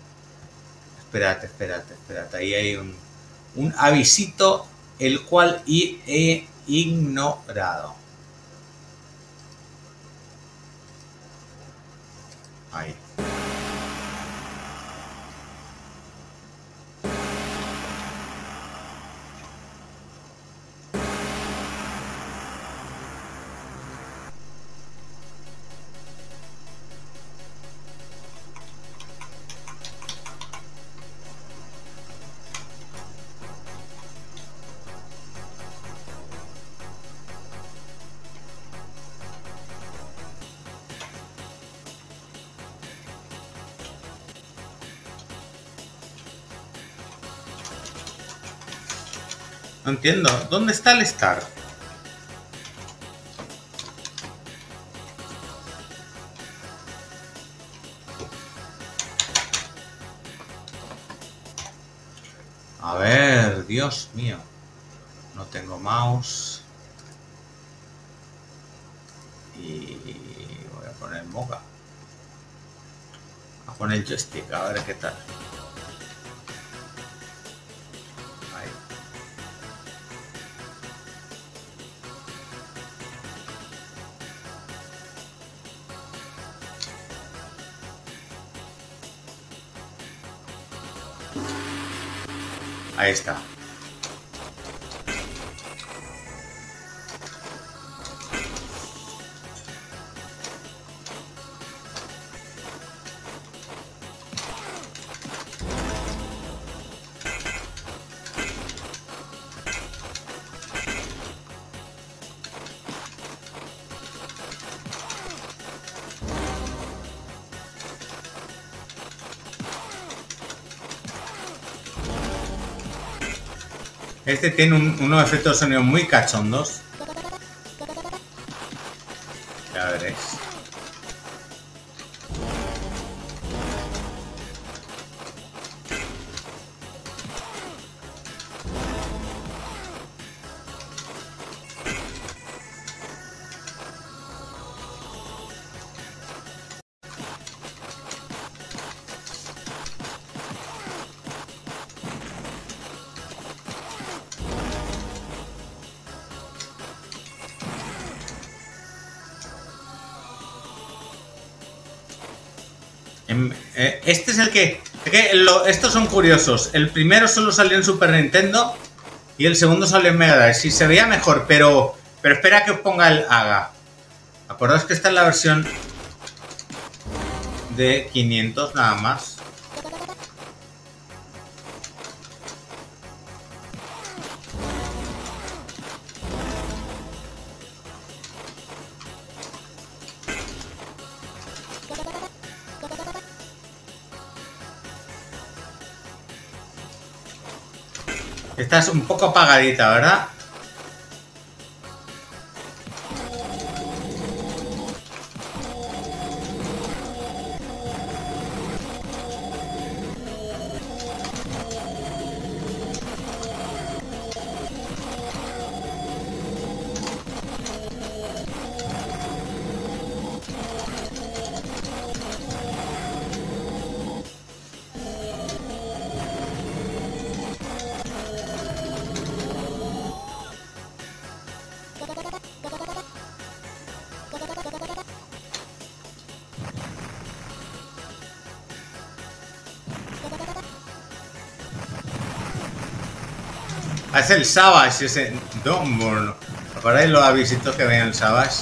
Espérate. Ahí hay un avisito, el cual he ignorado. Ahí. No entiendo. ¿Dónde está el Star? A ver, Dios mío. No tengo mouse. Y voy a poner Mocha. Voy a poner joystick, a ver qué tal. Ahí está. Este tiene unos efectos de sonido muy cachondos. Ya veréis. Este es el que... estos son curiosos. El primero solo salió en Super Nintendo y el segundo salió en Mega Drive. Sí, se veía mejor, pero espera que os ponga el Aga. Acordaos que esta es la versión de 500 nada más. Estás un poco apagadita, ¿verdad? Es el Savage, ese Downborn. ¿Recordáis los avisitos que veían el Savage?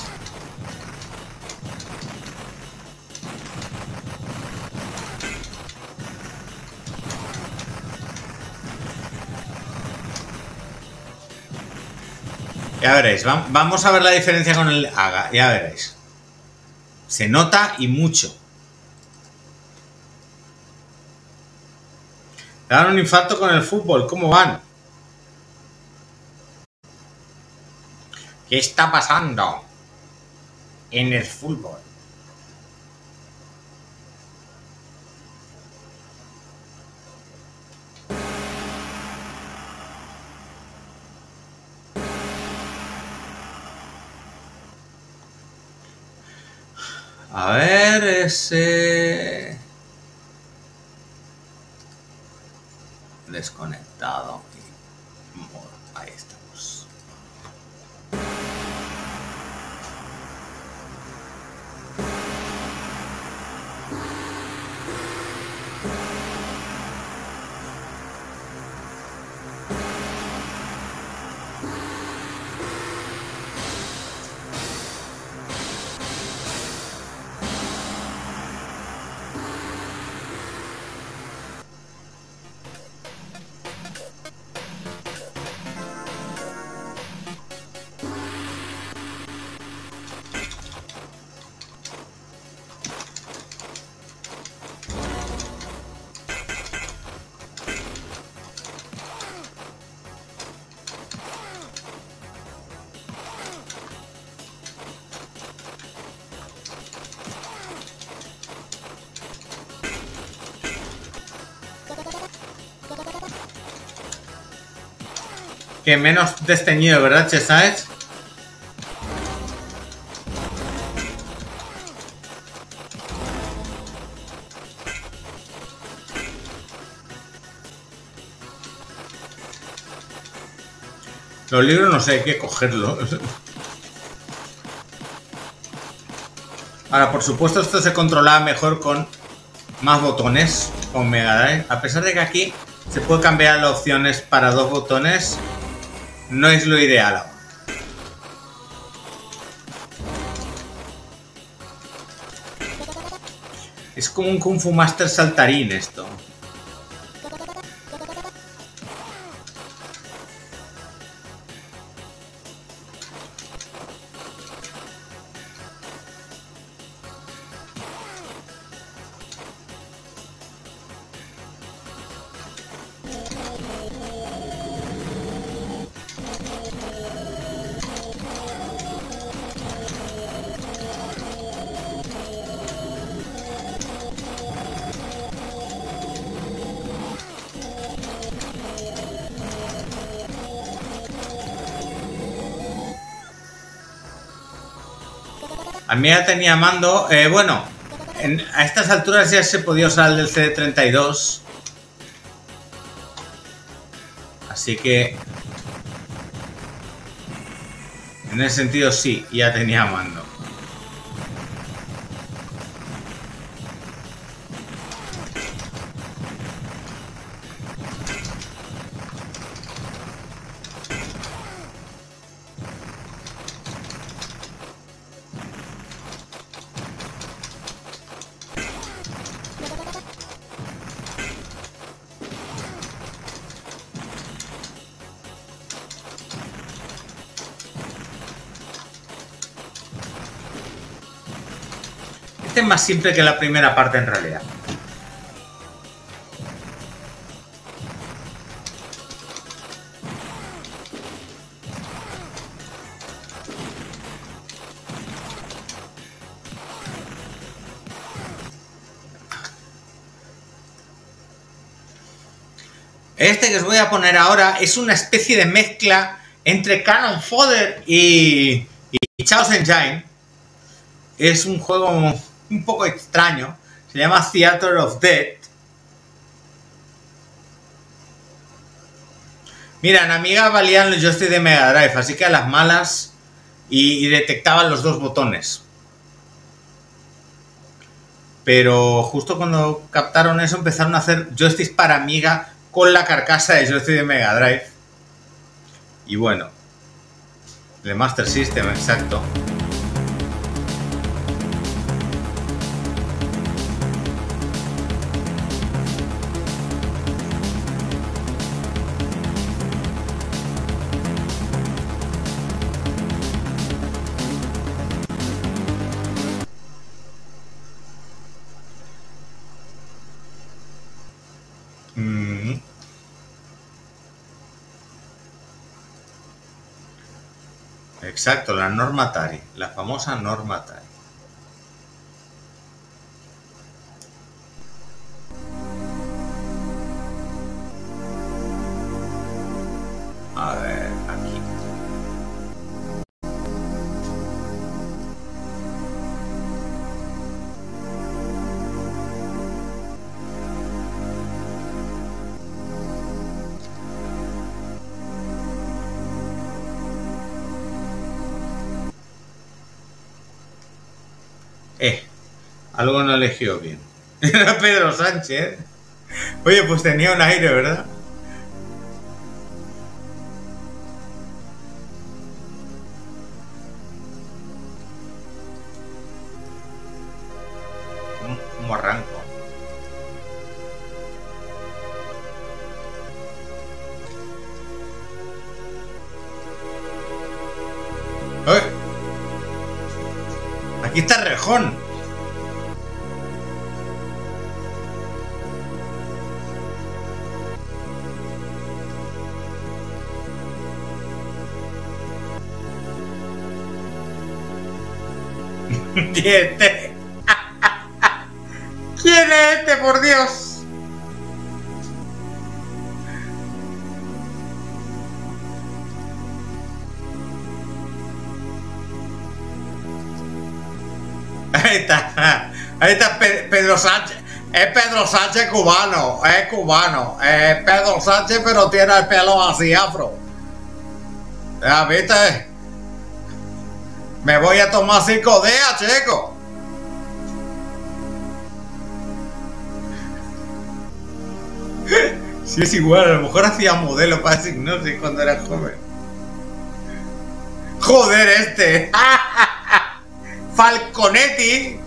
Ya veréis, vamos a ver la diferencia con el Aga, ya veréis. Se nota y mucho. Le dan un infarto con el fútbol, ¿cómo van? ¿Qué está pasando en el fútbol? A ver, ese... desconectado. Ahí estamos. Que menos desteñido, ¿verdad, Chesaez? Los libros no sé, hay que cogerlos. Ahora, por supuesto, esto se controlaba mejor con más botones, con Mega Drive. A pesar de que aquí se puede cambiar las opciones para dos botones, no es lo ideal. Es como un Kung Fu Master saltarín esto. A mí ya tenía mando. Bueno, a estas alturas ya se podía usar el del CD32. Así que... en ese sentido sí, ya tenía mando. Más simple que la primera parte en realidad. Este que os voy a poner ahora es una especie de mezcla entre Cannon Fodder y Chaos Engine. Es un juego un poco extraño, se llama Theater of Death. Mira, en Amiga valían los joysticks de Mega Drive, así que a las malas y detectaban los dos botones. Pero justo cuando captaron eso empezaron a hacer joysticks para Amiga con la carcasa de joystick de Mega Drive. Y bueno, el Master System, exacto. Exacto, la norma Atari, la famosa norma Atari. A ver, aquí. Algo no eligió bien. Era Pedro Sánchez. Oye, pues tenía un aire, ¿verdad? Un morranco. ¡Ay! Aquí está Rejón. Diente. ¿Quién es este, por Dios? Ahí está Pedro Sánchez. Es Pedro Sánchez cubano, es cubano. Es Pedro Sánchez, pero tiene el pelo así afro. ¿Ya viste? Me voy a tomar 5 días, chico. Si sí, es igual, a lo mejor hacía modelo para Psygnosis cuando era joven. Joder, este. Falconetti.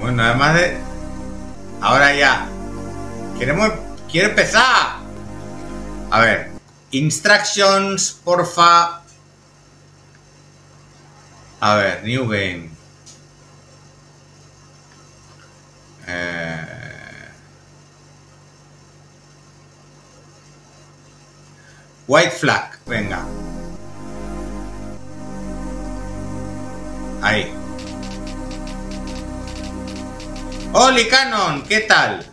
Bueno, además de... Ahora ya. Quiero empezar. A ver, instructions, porfa. A ver, new game. White flag, venga. Ahí. Oli Canon, ¿qué tal?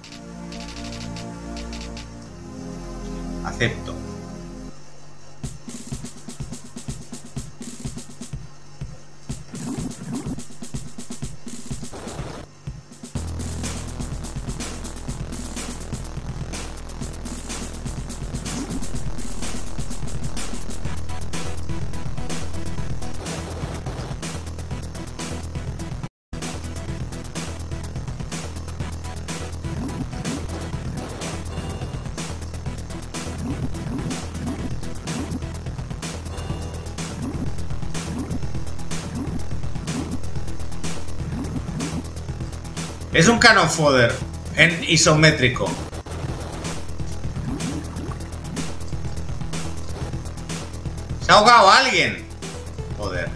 Acepto. Es un cannon fodder en isométrico. ¿Se ha ahogado a alguien? Joder.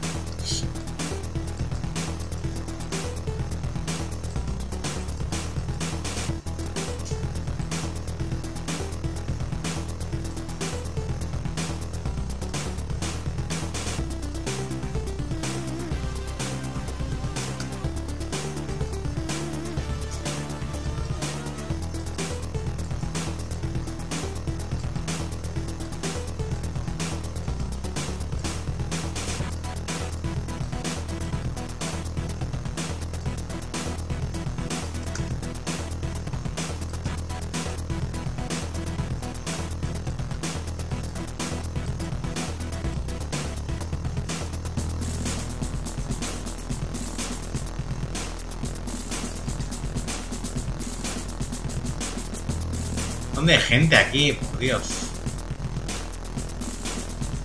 montón de gente aquí, por Dios.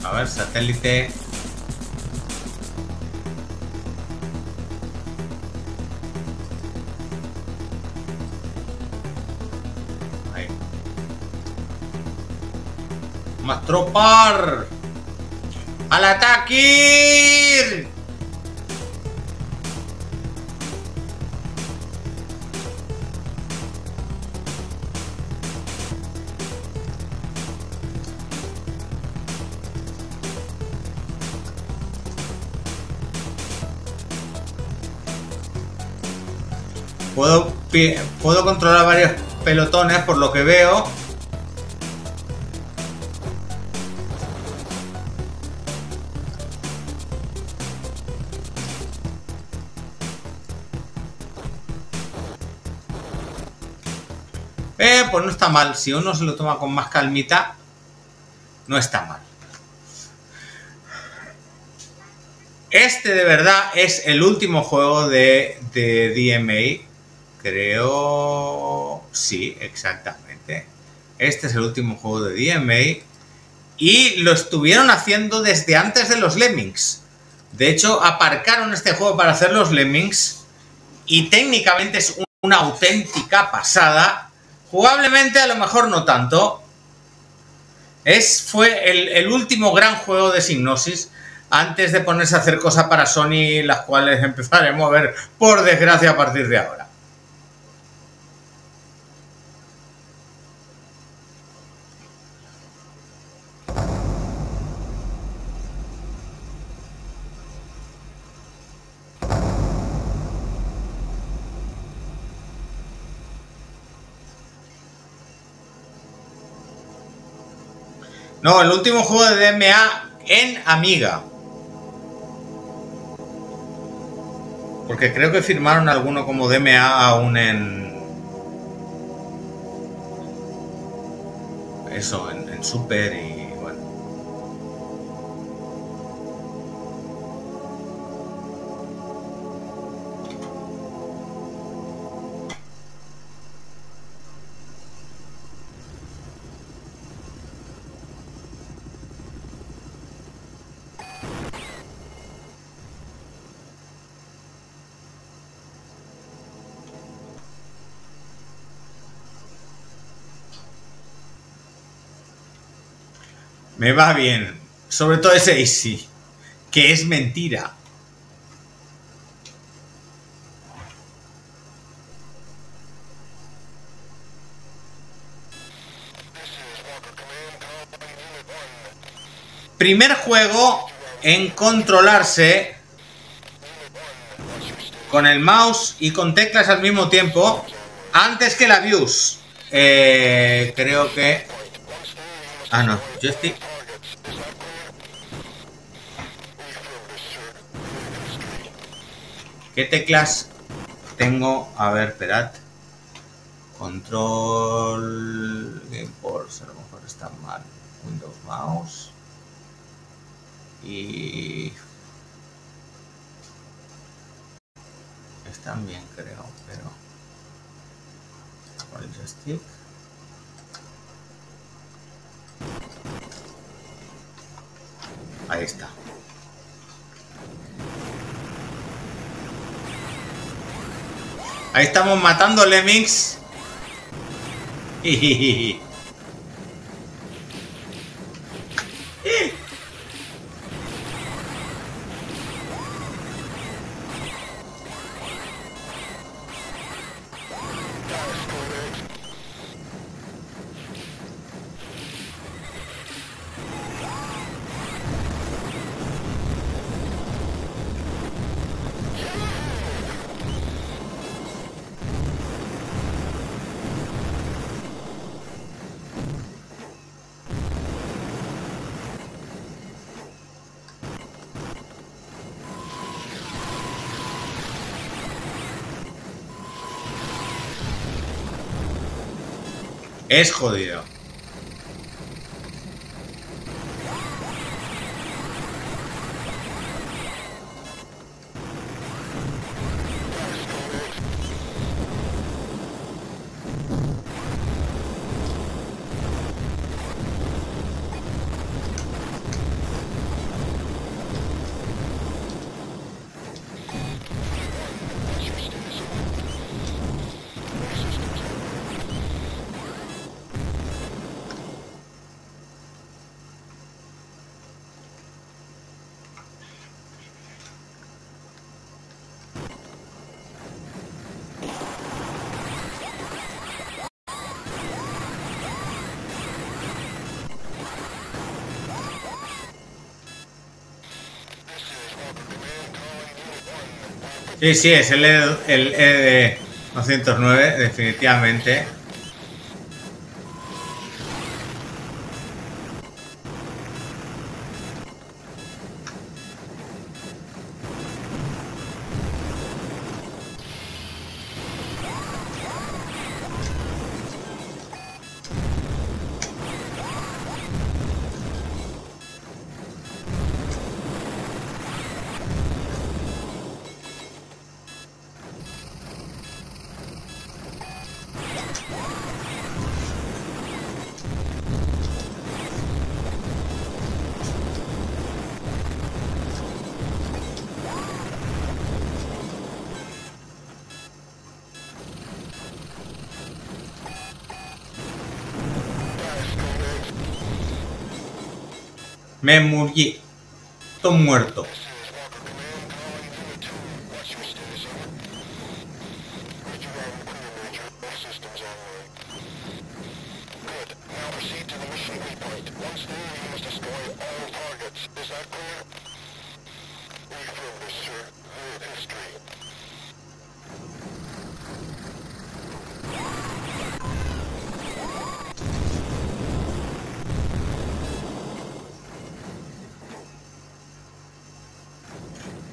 A ver, satélite. Ahí. ¡Más tropar! ¡Al ataque! Puedo controlar varios pelotones por lo que veo. Pues no está mal. Si uno se lo toma con más calmita, no está mal. Este de verdad es el último juego de DMA. Creo... sí, exactamente. Este es el último juego de DMA. Y lo estuvieron haciendo desde antes de los Lemmings. De hecho, aparcaron este juego para hacer los Lemmings. Y técnicamente es una auténtica pasada. Jugablemente a lo mejor no tanto. Fue el último gran juego de Psygnosis. Antes de ponerse a hacer cosas para Sony, las cuales empezaremos a ver, por desgracia, a partir de ahora. No, el último juego de DMA en Amiga. Porque creo que firmaron alguno como DMA aún en... eso, en Super y bueno. Me va bien. Sobre todo ese easy. Que es mentira. Primer juego en controlarse con el mouse y con teclas al mismo tiempo antes que la views. Creo que... ah, no. Joystick. ¿Qué teclas tengo? A ver, esperad. Control... Gameports, a lo mejor está mal. Windows Mouse. Y... están bien, creo, pero... con el joystick. Ahí está. Ahí estamos matando Lemmings. Es jodido. Sí, sí, es el ED209, definitivamente. Me murgué. Estoy muerto.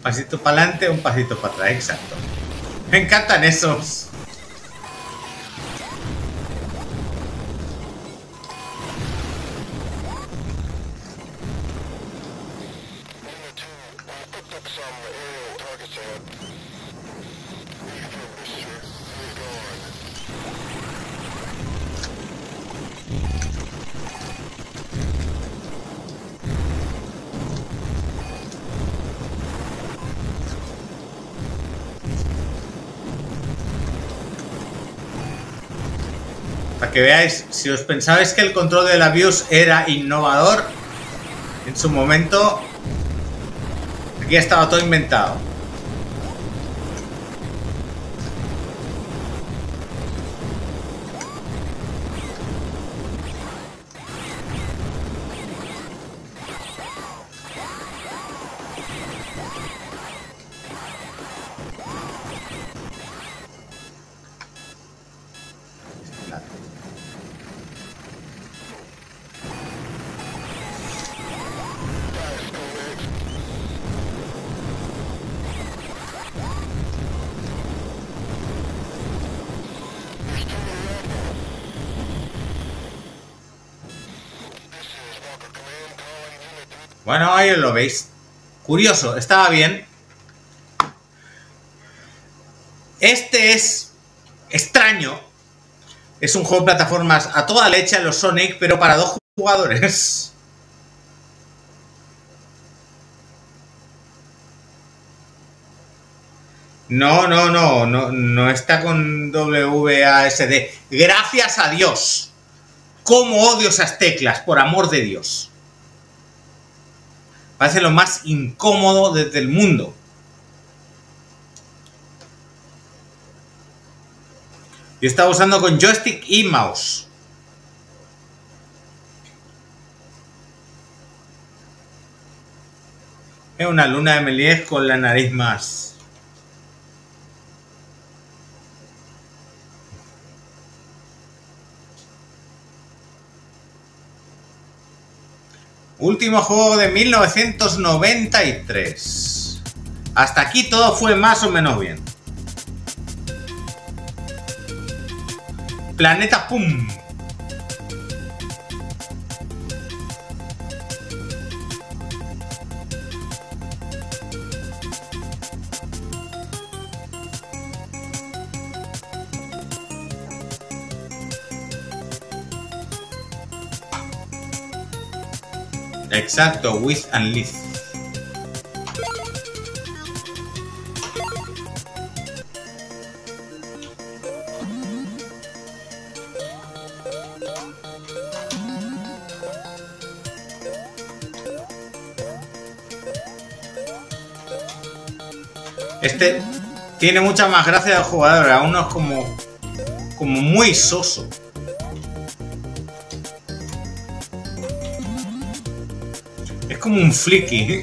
Un pasito para adelante, un pasito para atrás, exacto. Me encantan esos. Que veáis, si os pensabais que el control de la Views era innovador, en su momento aquí estaba todo inventado. Bueno, ahí lo veis. Curioso, estaba bien. Este es extraño. Es un juego de plataformas a toda leche en los Sonic, pero para dos jugadores. No está con WASD. Gracias a Dios. Cómo odio esas teclas, por amor de Dios. Parece lo más incómodo desde el mundo. Yo estaba usando con joystick y mouse. Es una luna de Méliès con la nariz más. Último juego de 1993. Hasta aquí todo fue más o menos bien. Planeta Pum. Exacto, with and leaf. Este tiene mucha más gracia al jugador, a uno es como muy soso. Como un friki.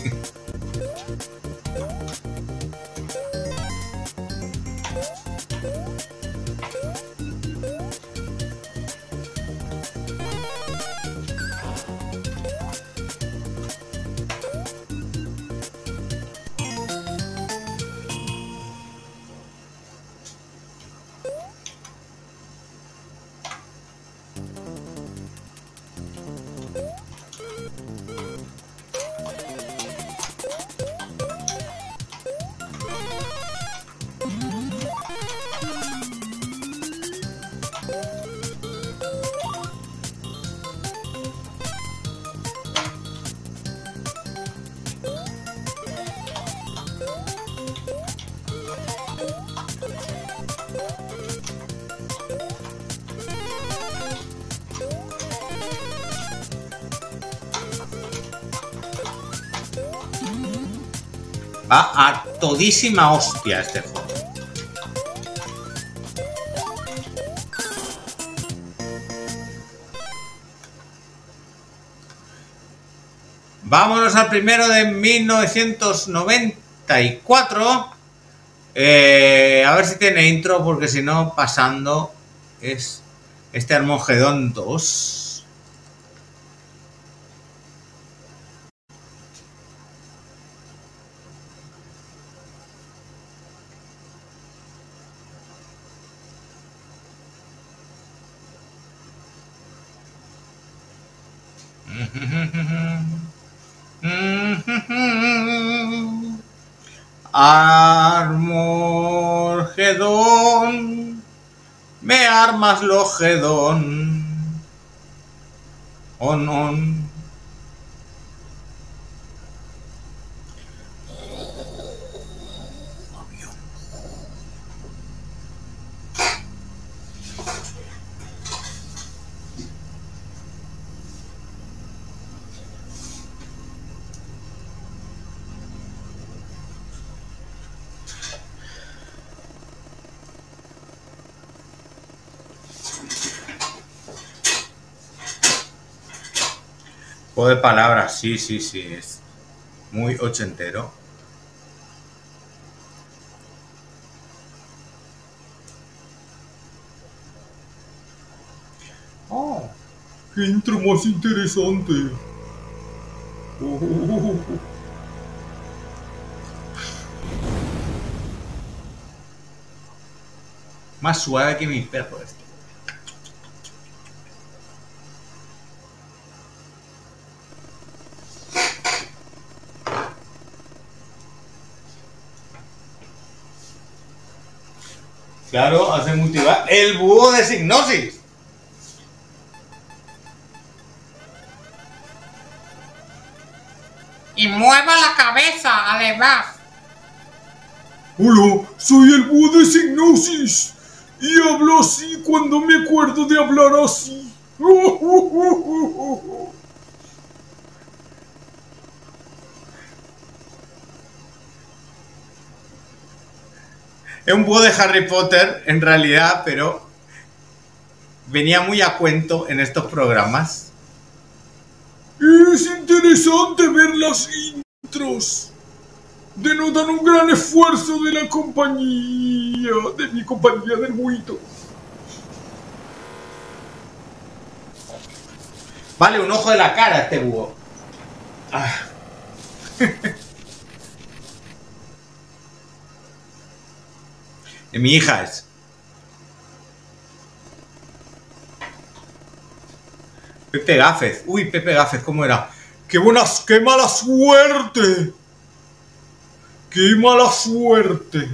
Va a todísima hostia este juego. Vámonos al primero de 1994. A ver si tiene intro, porque si no, pasando es este Armagedón 2. Armagedón, me armas logedón, on on. De palabras, sí, sí, sí, es muy ochentero. ¡Ah! ¡Qué intro más interesante! Oh. Más suave que mi perro este. Claro, hace multivar. ¡El búho de Psygnosis! ¡Y mueva la cabeza, además! ¡Hola! ¡Soy el búho de Psygnosis! Y hablo así cuando me acuerdo de hablar así. Es un búho de Harry Potter, en realidad, pero venía muy a cuento en estos programas. Es interesante ver las intros. Denotan un gran esfuerzo de la compañía, de mi compañía del buito. Vale, un ojo de la cara este búho. Ah. De mi hija es. Pepe Gafes. Uy, Pepe Gafes, ¿cómo era? ¡Qué buenas! ¡Qué mala suerte! ¡Qué mala suerte!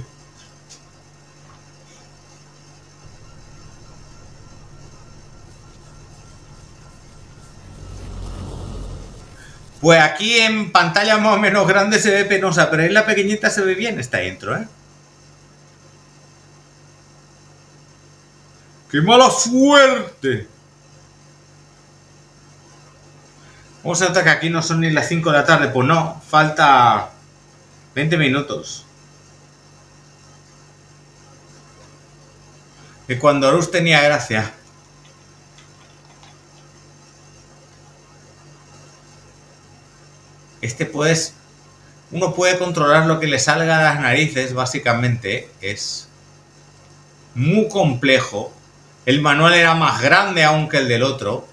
Pues aquí en pantalla más o menos grande se ve penosa, pero en la pequeñita se ve bien esta intro, ¿eh? ¡Qué mala suerte! ¿Cómo se nota que aquí no son ni las 5 de la tarde? Pues no, falta 20 minutos. Que cuando Arús tenía gracia. Este pues... Uno puede controlar lo que le salga de las narices, básicamente. Es muy complejo. El manual era más grande aún que el del otro.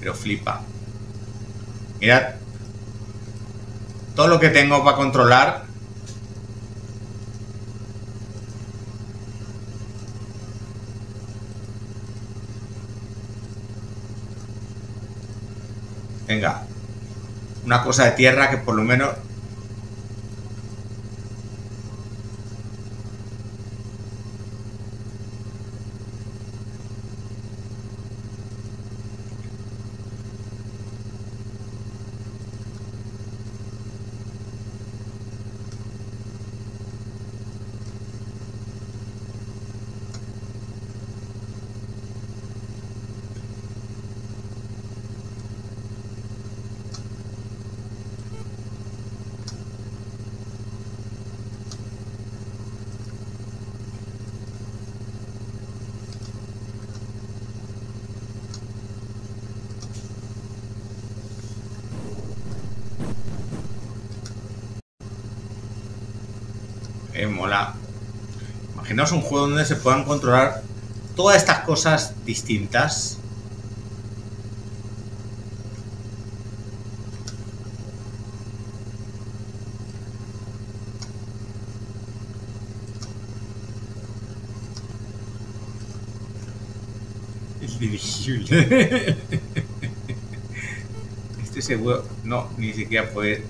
Pero flipa. Mirad. Todo lo que tengo para controlar. Venga. Una cosa de tierra que por lo menos... mola. Imaginaos un juego donde se puedan controlar todas estas cosas distintas. El dirigible. Estoy seguro. No, ni siquiera puede.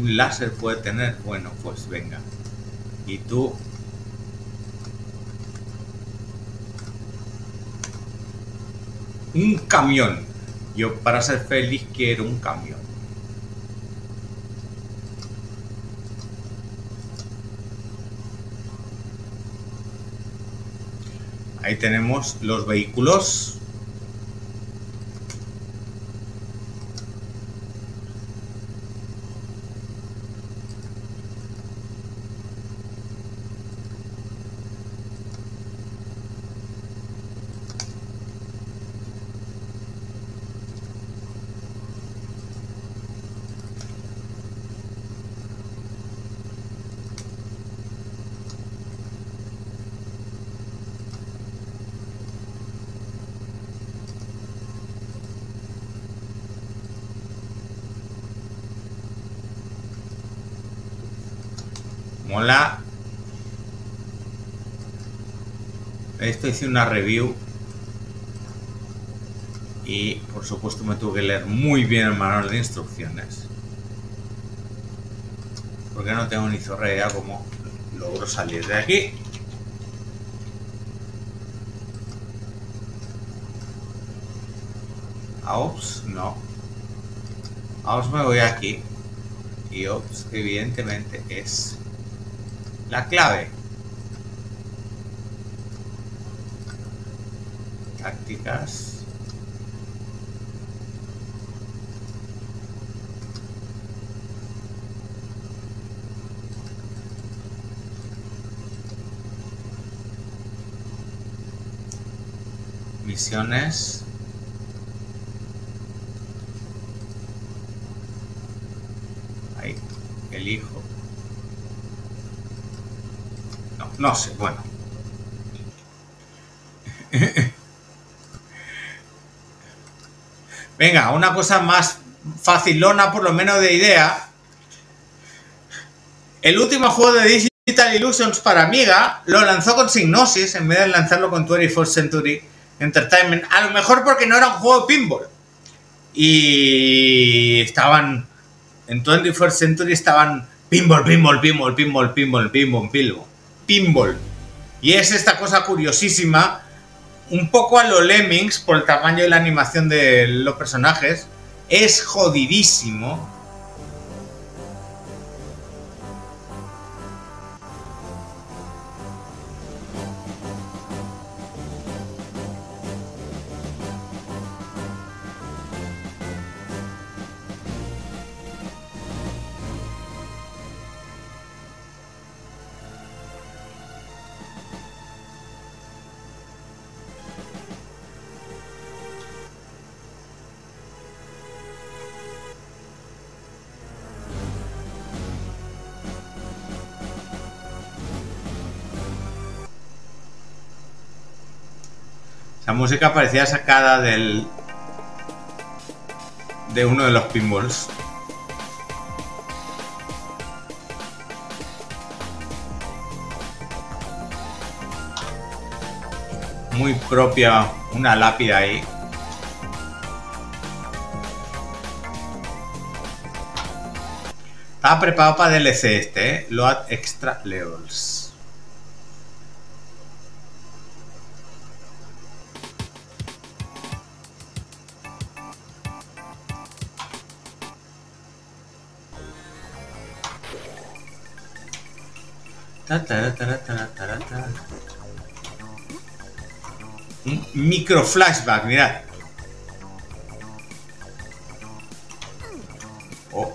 Un láser puede tener. Bueno, pues venga. Y tú. Un camión. Yo para ser feliz quiero un camión. Ahí tenemos los vehículos. Mola. Esto hice una review y por supuesto me tuve que leer muy bien el manual de instrucciones, porque no tengo ni zorra idea cómo logro salir de aquí. A Ops, no. A Ops me voy aquí. Y Ops evidentemente es la clave. Tácticas. Misiones. Ahí, elijo. No sé, bueno. Venga, una cosa más facilona, por lo menos de idea. El último juego de Digital Illusions para Amiga lo lanzó con Psygnosis en vez de lanzarlo con 24th Century Entertainment. A lo mejor porque no era un juego de pinball. Y estaban... En 24th Century estaban... Pinball, pinball, pinball, pinball, pinball, pinball, pinball. Pinball. Y es esta cosa curiosísima, un poco a lo Lemmings por el tamaño y la animación de los personajes. Es jodidísimo. La música parecía sacada de uno de los pinballs. Muy propia, una lápida ahí. Estaba preparado para DLC este, ¿eh? Load Extra Levels. Un micro flashback, mirad. Oh.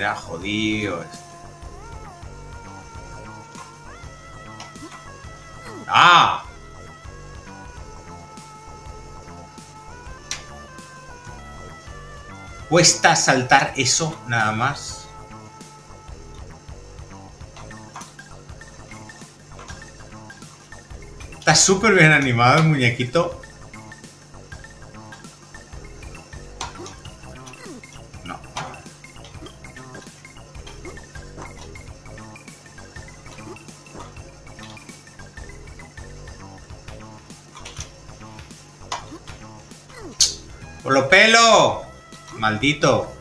era jodido este. ¡Ah! Cuesta saltar eso, nada más. Está súper bien animado el muñequito. No. ¡Por lo pelo! Maldito.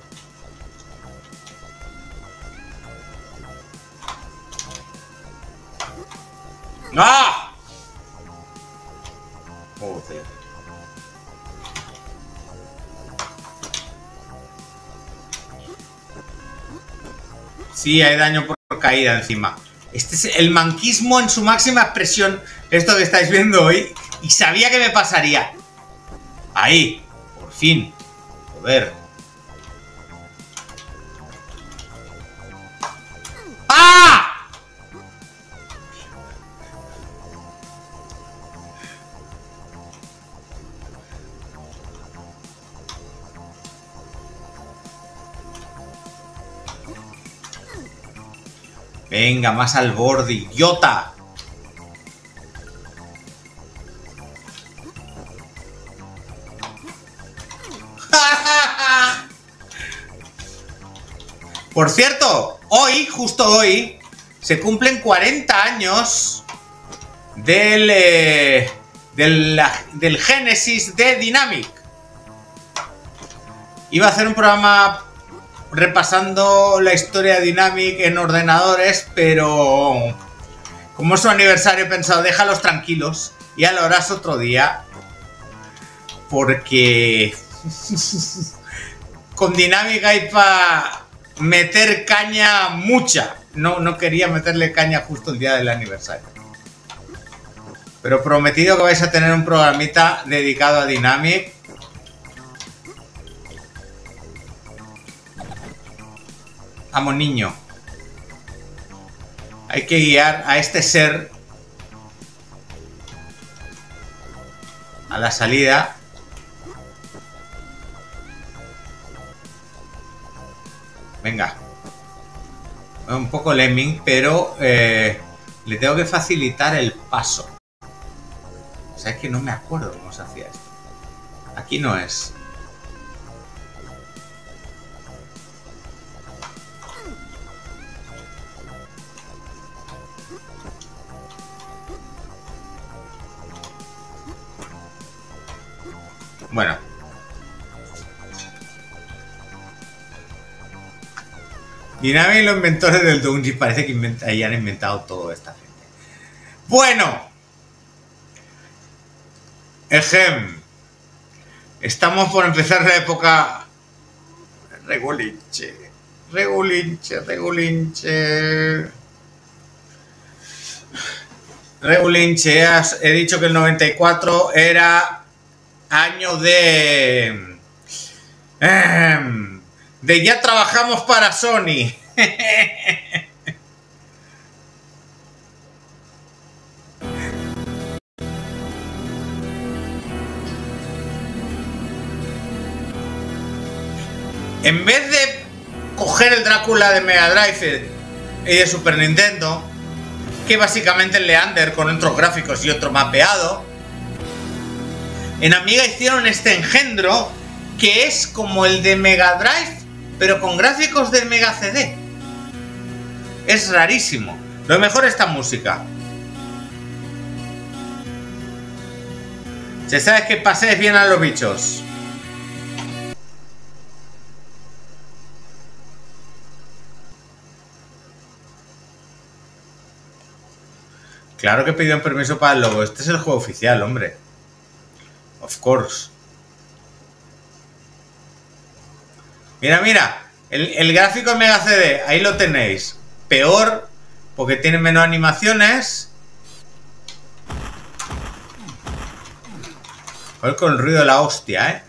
¡No! Joder. Sí, hay daño por caída encima. Este es el manquismo en su máxima expresión. Esto que estáis viendo hoy. Y sabía que me pasaría. Ahí. Por fin. Joder. Venga, más al borde, idiota. Por cierto, hoy, justo hoy, se cumplen 40 años del génesis de Dynamic. Iba a hacer un programa repasando la historia de Dynamic en ordenadores, pero como es su aniversario he pensado, déjalos tranquilos y ya lo harás otro día, porque con Dynamic hay para meter caña mucha. No quería meterle caña justo el día del aniversario, pero prometido que vais a tener un programita dedicado a Dynamic. Vamos, niño. Hay que guiar a este ser a la salida. Venga. Un poco lemming, pero le tengo que facilitar el paso. O sea, es que no me acuerdo cómo se hacía esto. Aquí no es. Bueno. Dynamic y los inventores del Dome, parece que hayan inventado todo esta gente. Bueno. Ejem. Estamos por empezar la época... Regulinche. Regulinche, regulinche. Regulinche. He dicho que el 94 era... año de ya trabajamos para Sony. En vez de coger el Drácula de Mega Drive y de Super Nintendo, que básicamente el Leander con otros gráficos y otro mapeado, en Amiga hicieron este engendro que es como el de Mega Drive, pero con gráficos de Mega CD. Es rarísimo. Lo mejor esta música. Se sabe que paséis bien a los bichos. Claro que pidieron permiso para el logo. Este es el juego oficial, hombre. Of course. Mira, mira. El gráfico Mega CD. Ahí lo tenéis. Peor. Porque tiene menos animaciones. Joder, con el ruido de la hostia, ¿eh?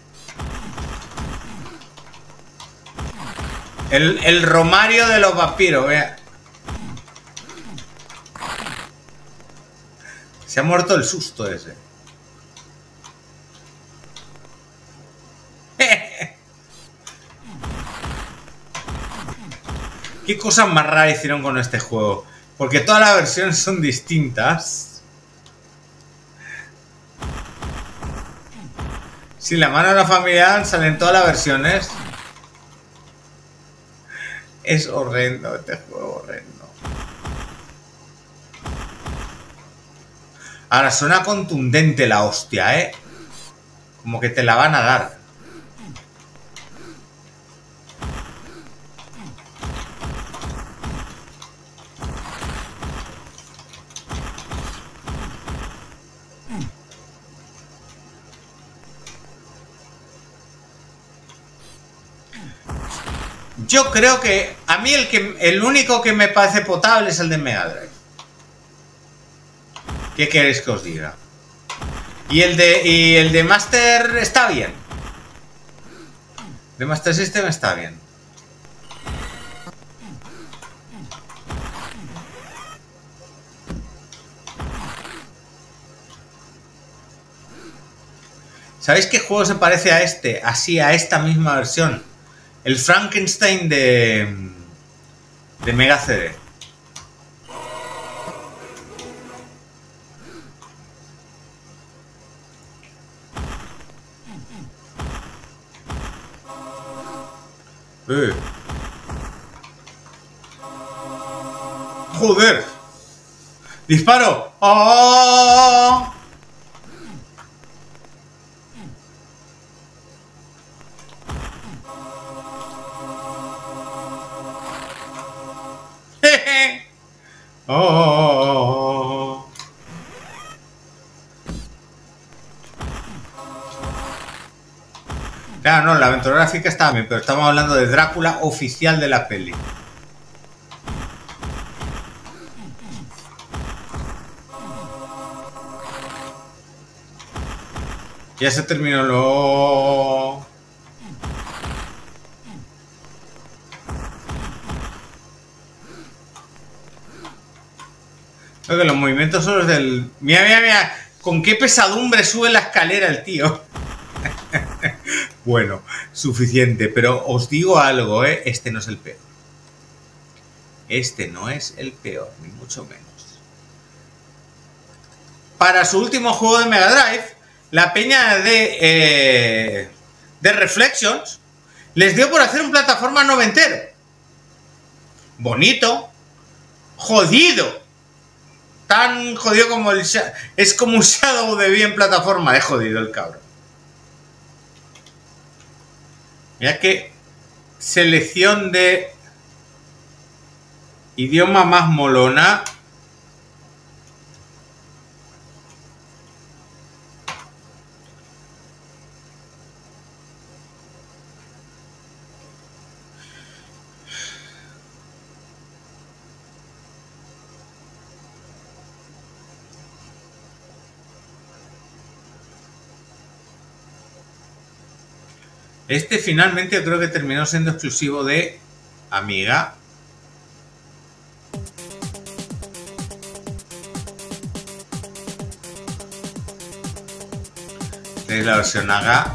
El romario de los vampiros, vea. Se ha muerto el susto ese. Qué cosas más raras hicieron con este juego, porque todas las versiones son distintas. Si la mano de la familia salen todas las versiones. Es horrendo, este juego horrendo. Ahora suena contundente la hostia, ¿eh? Como que te la van a dar. Yo creo que a mí el único que me parece potable es el de Mega Drive. ¿Qué queréis que os diga? Y el de Master está bien. De Master System está bien. ¿Sabéis qué juego se parece a este? Así, a esta misma versión. El Frankenstein de Mega CD. ¡Joder! ¡Disparo! ¡Oh! Oh, oh, oh, oh. Claro, no, la aventura gráfica está bien, pero estamos hablando de Drácula oficial de la peli. Ya se terminó lo... Creo que los movimientos son los del... Mira, mira, mira. Con qué pesadumbre sube la escalera el tío. Bueno, suficiente. Pero os digo algo, ¿eh? Este no es el peor. Este no es el peor, ni mucho menos. Para su último juego de Mega Drive, la peña de Reflections les dio por hacer un plataforma noventero. Bonito. Jodido. Tan jodido como el... Es como un Shadow de bien plataforma. Es jodido el cabrón. Mira que selección de idioma más molona. Este finalmente creo que terminó siendo exclusivo de Amiga. Esta es la versión AGA.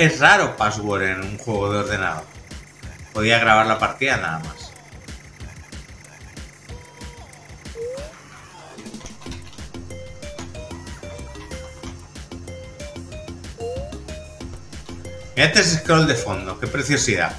Es raro password en un juego de ordenador. Podía grabar la partida nada más. Mira este scroll de fondo, qué preciosidad.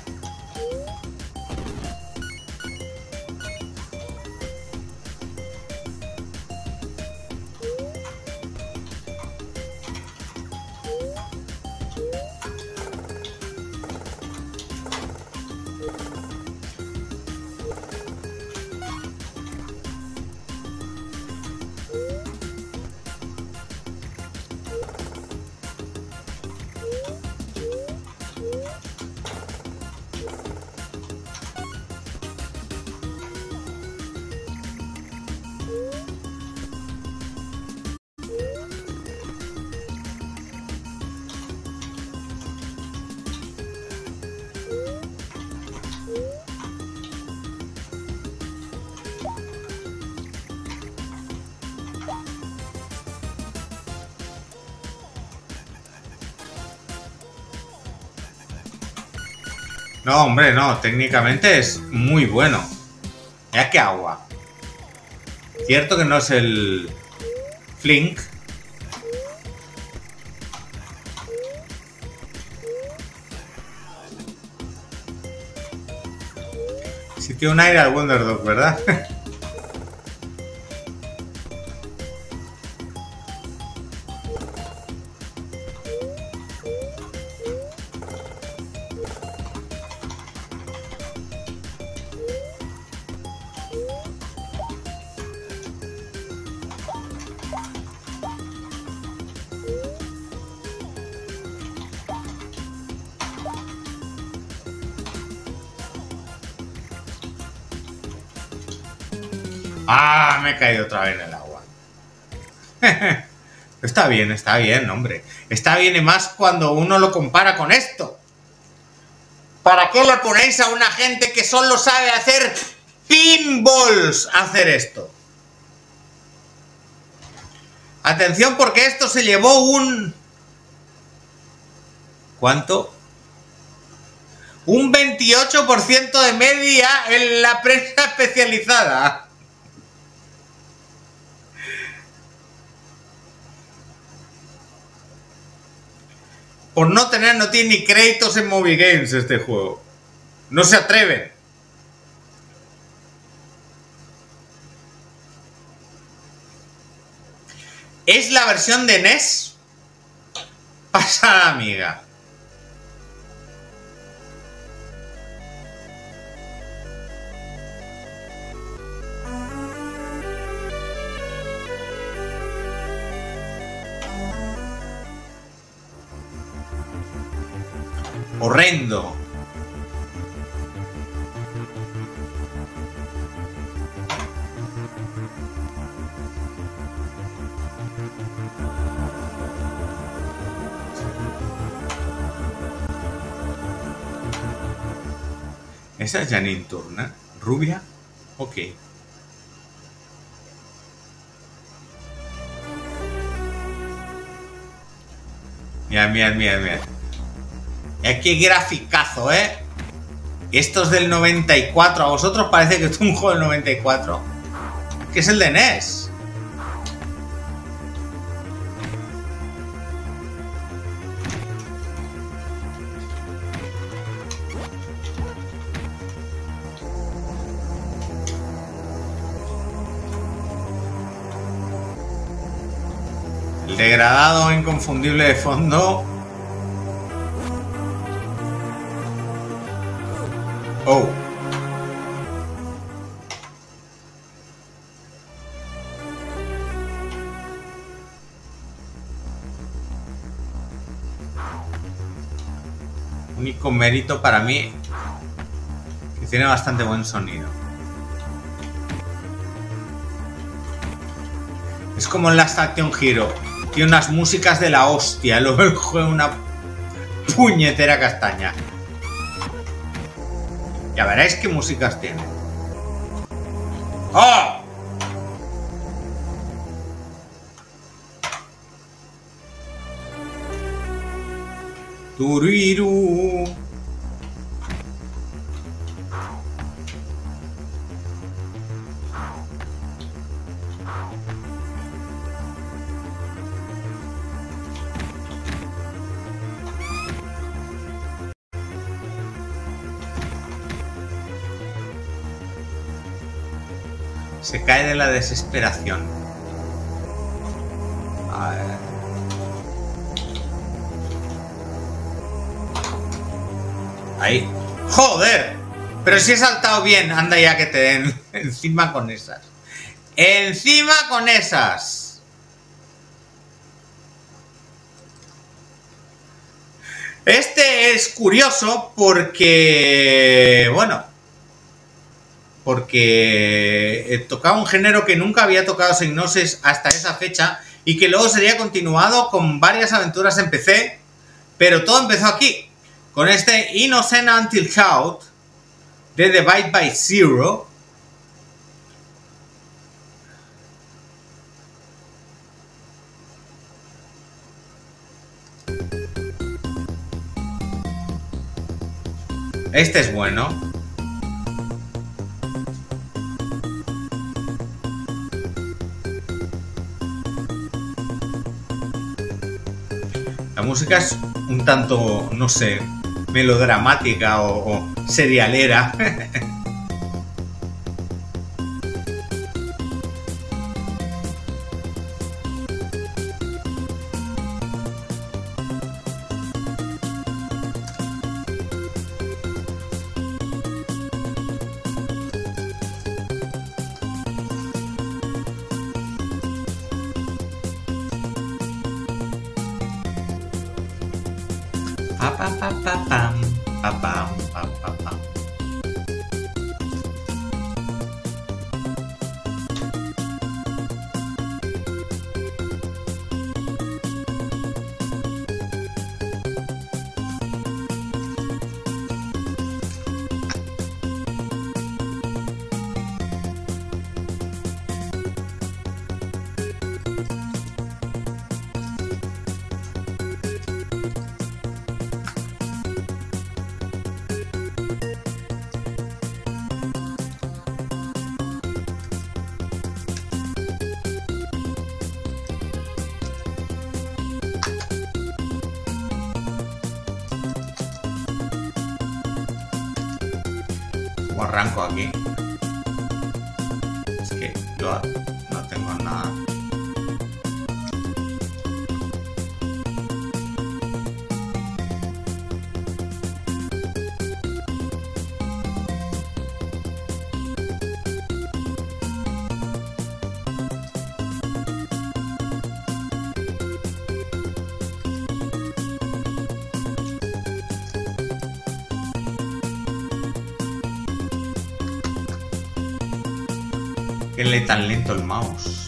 No, hombre, no. Técnicamente es muy bueno. Mira qué agua. Cierto que no es el Flink. Si tiene un aire al Wonder Dog, ¿verdad? Ah, me he caído otra vez en el agua. Está bien, hombre. Está bien, y más cuando uno lo compara con esto. ¿Para qué le ponéis a una gente que solo sabe hacer pinballs hacer esto? Atención, porque esto se llevó un... ¿Cuánto? Un 28% de media en la prensa especializada. Por no tener, no tiene ni créditos en Movie Games este juego. No se atreven. Es la versión de NES pasada, amiga. Horrendo. Esa es Janine Turner, rubia, ok. Mira, mira, mira, mira. ¡Qué graficazo, eh! Esto es del 94. A vosotros parece que es un juego del 94. Que es el de NES. El degradado inconfundible de fondo. Oh. Único mérito para mí que tiene bastante buen sonido. Es como en Last Action Hero. Tiene unas músicas de la hostia. Luego juega una puñetera castaña. Ya veréis qué músicas tiene. ¡Oh! Turiru. Se cae de la desesperación. A ver. Ahí. ¡Joder! Pero si he saltado bien. Anda ya que te den. Encima con esas. ¡Encima con esas! Este es curioso porque... Bueno... Porque tocaba un género que nunca había tocado Psygnosis hasta esa fecha y que luego sería continuado con varias aventuras en PC, pero todo empezó aquí, con este Innocent Until Caught de Divide by Zero. Este es bueno. La música es un tanto, no sé, melodramática o serialera. Arranco aquí. Es que yo no tengo nada. ¿Qué lee tan lento el mouse?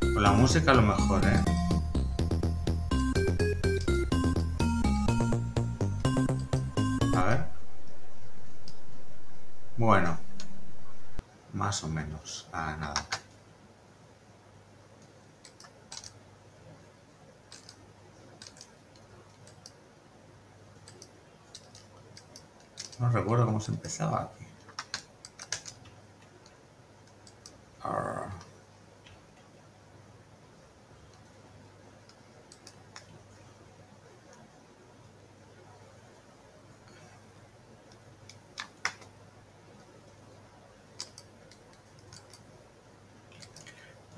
Con la música a lo mejor, ¿eh? A ver. Bueno. Más o menos. Ah, nada. No recuerdo cómo se empezaba aquí.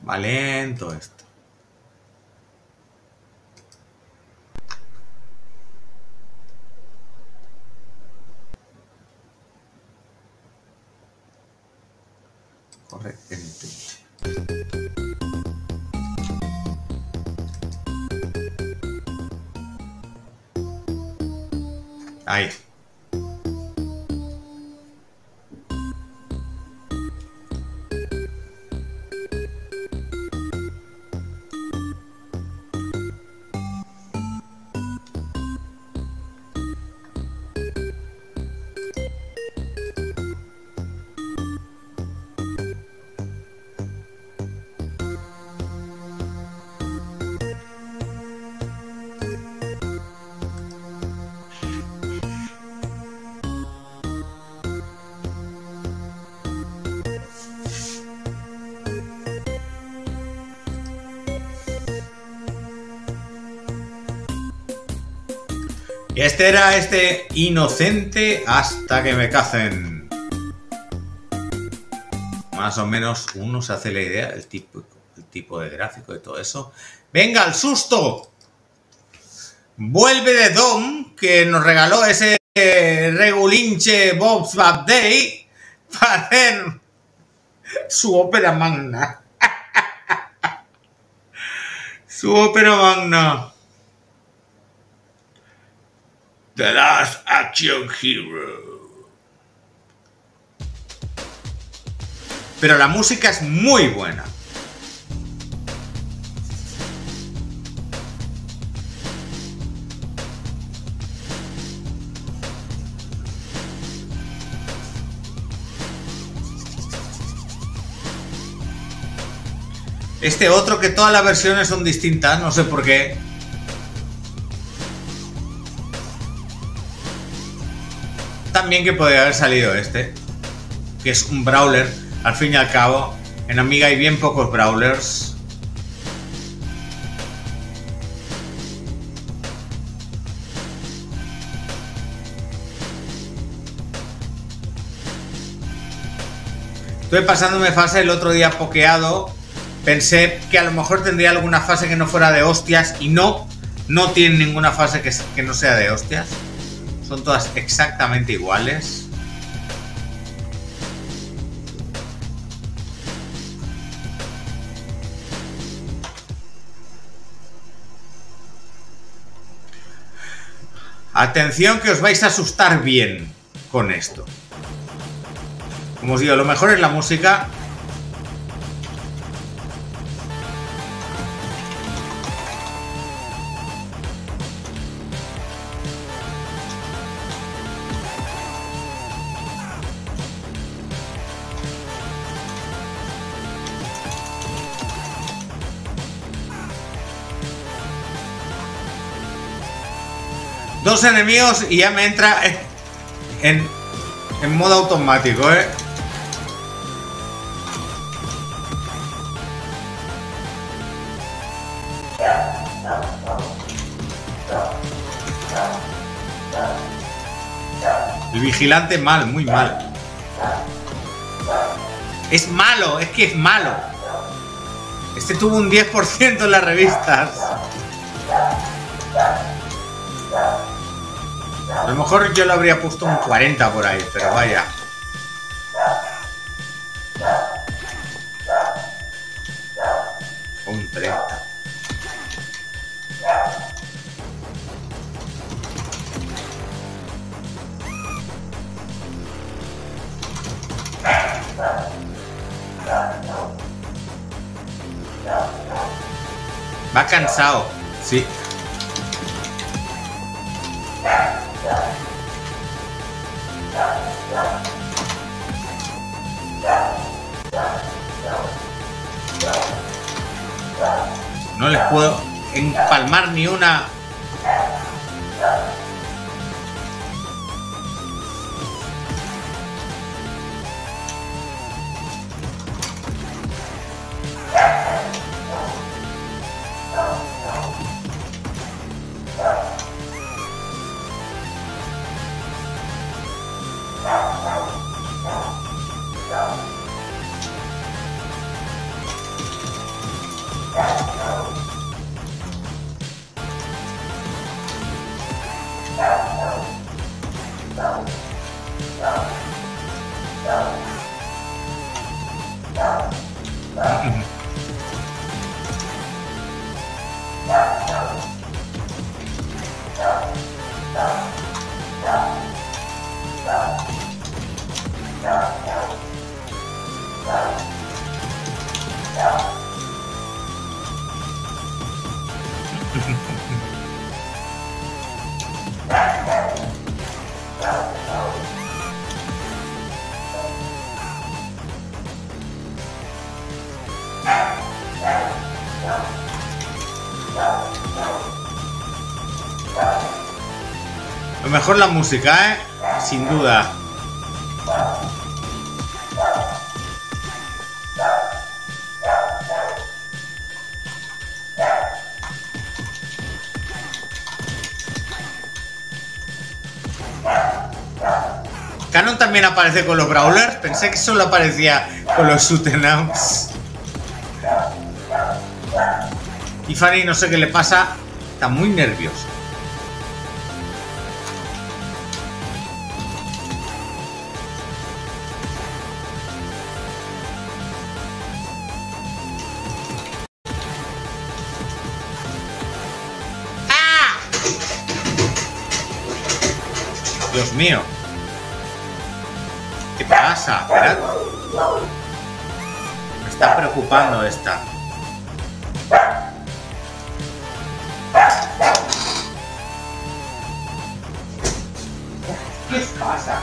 Va lento esto. Correctamente. Ahí. Este era este inocente hasta que me cacen. Más o menos uno se hace la idea, el tipo de gráfico y todo eso. ¡Venga, el susto! Vuelve The Dome, que nos regaló ese regulinche Bob's Bad Day para hacer su ópera magna. Su ópera magna. The Last Action Hero. Pero la música es muy buena. Este otro que todas las versiones son distintas, no sé por qué. también que podría haber salido este, que es un brawler. Al fin y al cabo, en Amiga hay bien pocos brawlers. Estuve pasándome fase el otro día pokeado. Pensé que a lo mejor tendría alguna fase que no fuera de hostias y no, no tiene ninguna fase que no sea de hostias. Son todas exactamente iguales. Atención, que os vais a asustar bien con esto. Como os digo, lo mejor es la música. Dos enemigos y ya me entra en modo automático, ¿eh? El vigilante mal, muy mal. Es malo, es que es malo. Este tuvo un 10% en las revistas. A lo mejor yo le habría puesto un 40 por ahí, pero vaya. Un 30. Va cansado, sí. No les puedo empalmar ni una. Mejor la música, ¿eh? Sin duda. Canon también aparece con los brawlers. Pensé que solo aparecía con los shoot'em-ups. Y Fanny, no sé qué le pasa, está muy nervioso. Dios mío, ¿qué pasa? Esperad. Me está preocupando esta. ¿Qué pasa?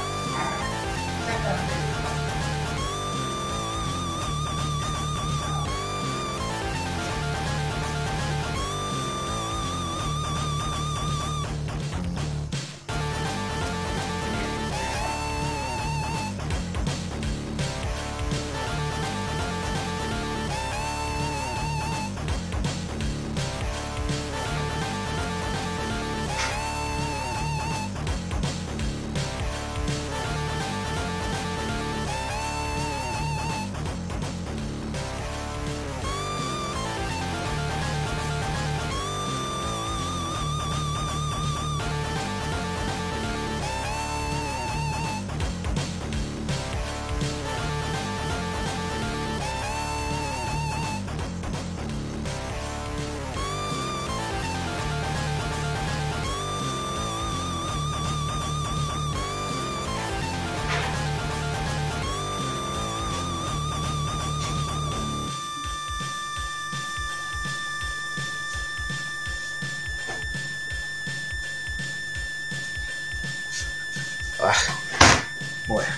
Bueno.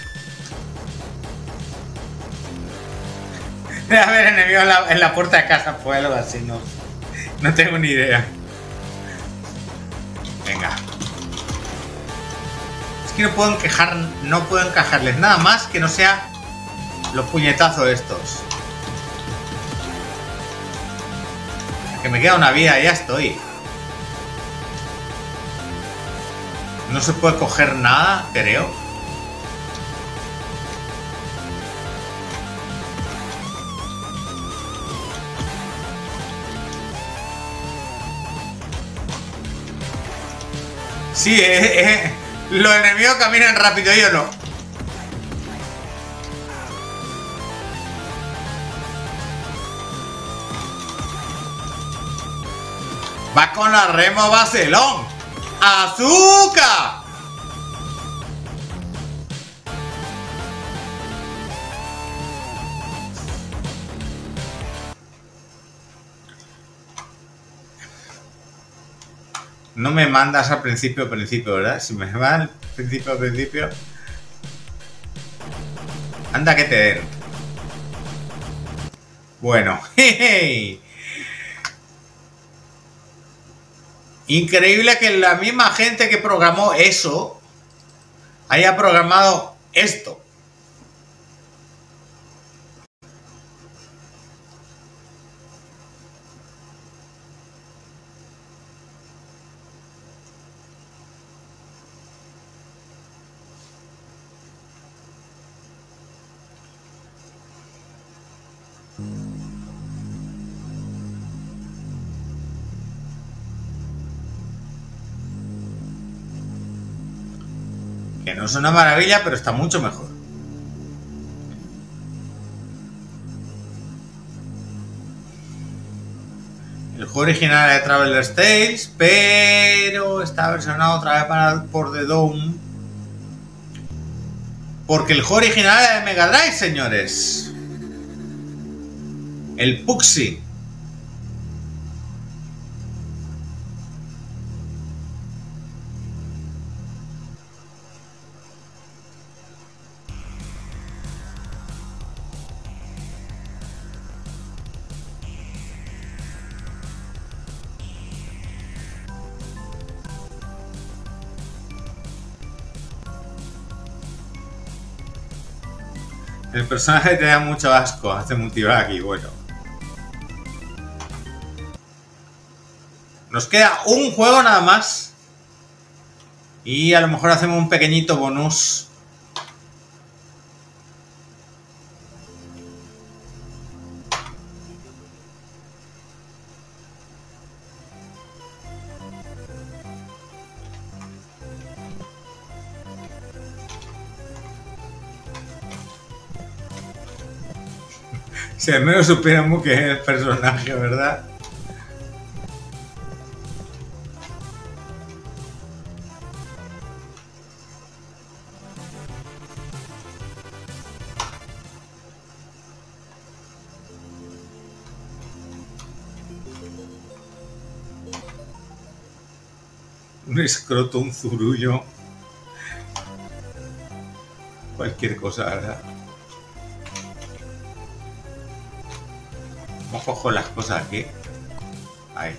Debe haber enemigos en la puerta de casa, fue algo así, no. No tengo ni idea. Venga. Es que no puedo encajar, no puedo encajarles nada más que no sea los puñetazos estos. Que me queda una vida, ya estoy. No se puede coger nada, creo. Sí, los enemigos caminan rápido, yo no. Va con la remo Barcelona. ¡Azúcar! No me mandas al principio, ¿verdad? Si me va al principio. Anda que te den. Bueno, jeje. Increíble que la misma gente que programó eso haya programado esto. No es una maravilla, pero está mucho mejor. El juego original era de Traveler's Tales, pero está versionado otra vez por The Dome. Porque el juego original era de Mega Drive, señores. El Puxi. El personaje te da mucho asco, hace multibag y bueno. Nos queda un juego nada más. Y a lo mejor hacemos un pequeñito bonus. Si al menos supiéramos que es el personaje, ¿verdad? Un escroto, un zurullo. Cualquier cosa, ¿verdad? ¿Cómo cojo las cosas aquí? Ahí.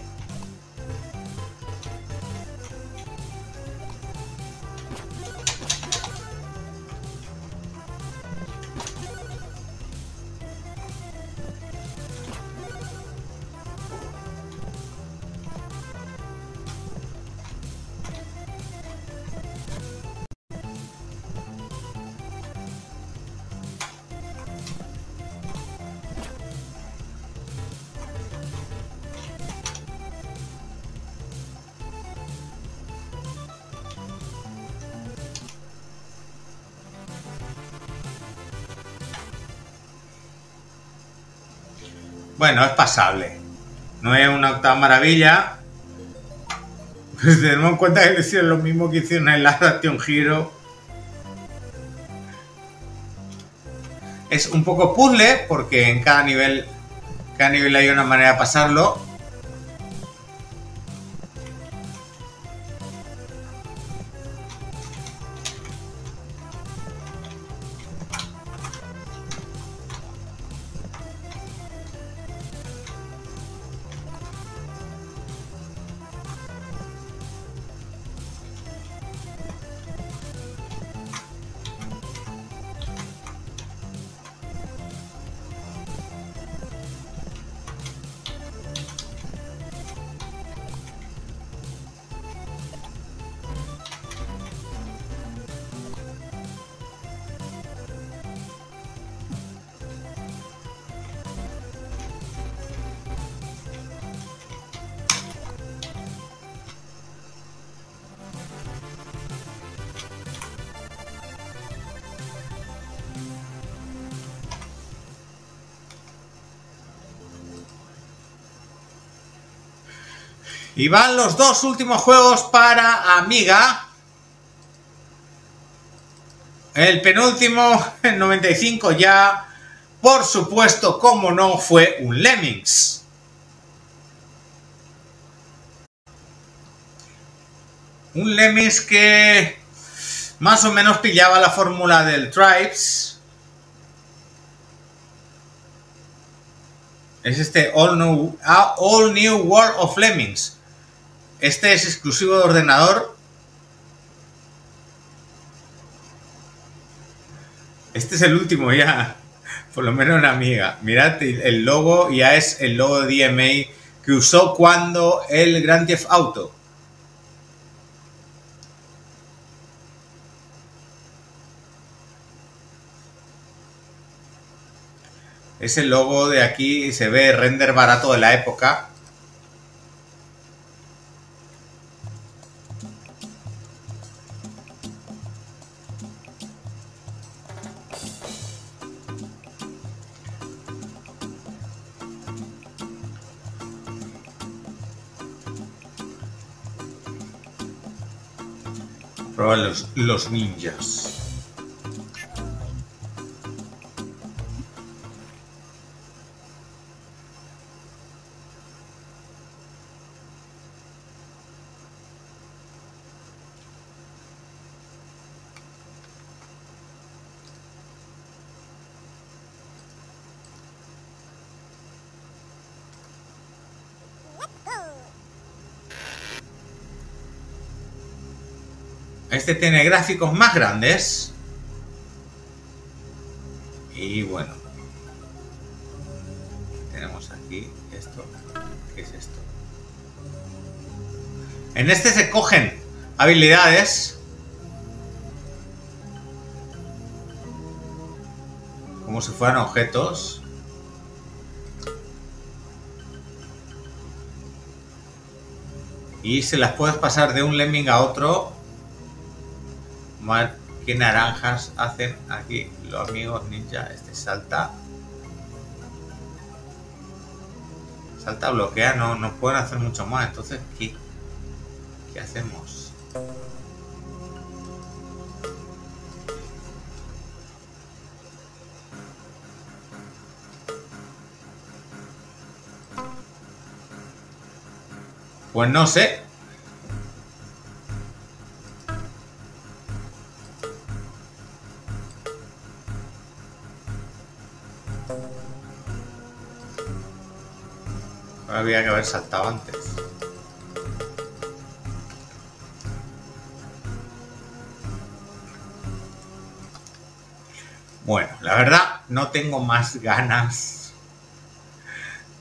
Bueno, es pasable. No es una octava maravilla. Pues tenemos en cuenta que hicieron lo mismo que hicieron en Last Action Hero. Es un poco puzzle, porque en cada nivel hay una manera de pasarlo. Y van los dos últimos juegos para Amiga. El penúltimo, el 95 ya, por supuesto, como no, fue un Lemmings. Un Lemmings que más o menos pillaba la fórmula del Tribes. Es este All New World of Lemmings. Este es exclusivo de ordenador. Este es el último ya, por lo menos en Amiga. Mirad el logo, ya es el logo de DMA que usó cuando el Grand Theft Auto. Es el logo de aquí, se ve render barato de la época. Probar los ninjas. Este tiene gráficos más grandes. Y bueno, tenemos aquí esto. ¿Qué es esto? En este se cogen habilidades, como si fueran objetos. Y se las puedes pasar de un lemming a otro. ¿Qué naranjas hacen aquí los amigos ninja? Este salta. Salta, bloquea, no pueden hacer mucho más. Entonces, ¿qué hacemos? Pues no sé. Había que haber saltado antes. Bueno, la verdad no tengo más ganas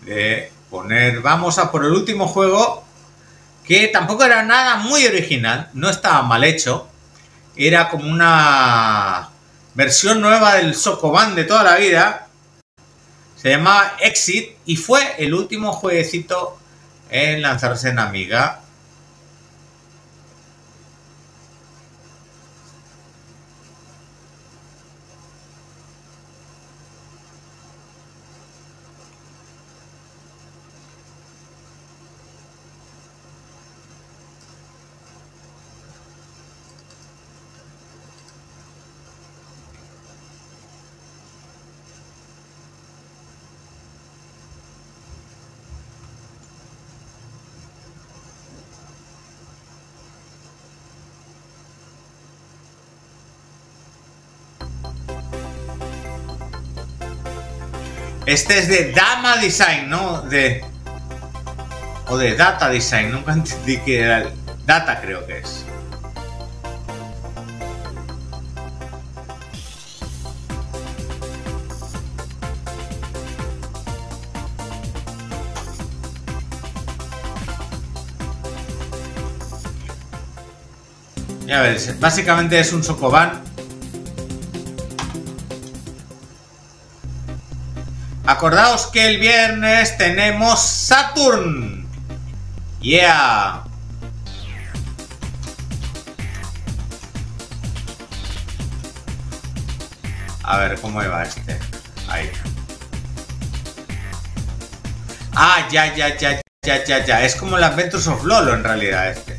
de poner. Vamos a por el último juego, que tampoco era nada muy original, no estaba mal hecho. Era como una versión nueva del Sokoban de toda la vida. Se llamaba Exit y fue el último jueguecito en lanzarse en Amiga. Este es de Dama Design, ¿no? O de Data Design, nunca entendí que era el Data, creo que es. Ya veréis, básicamente es un Sokoban. Acordaos que el viernes tenemos Saturn. Yeah. A ver, ¿cómo iba este? Ahí. Ah, ya. Ya, es como el Adventures of Lolo en realidad este.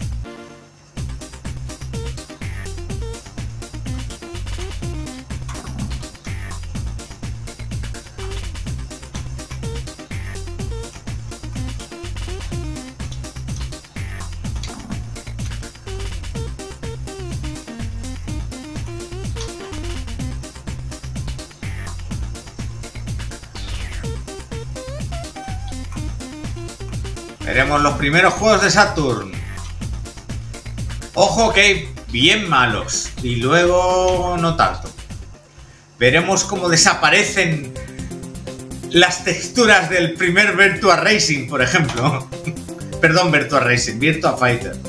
Veremos los primeros juegos de Saturn. Ojo que hay bien malos y luego no tanto. Veremos cómo desaparecen las texturas del primer Virtua Racing, por ejemplo. Perdón, Virtua Racing, Virtua Fighter.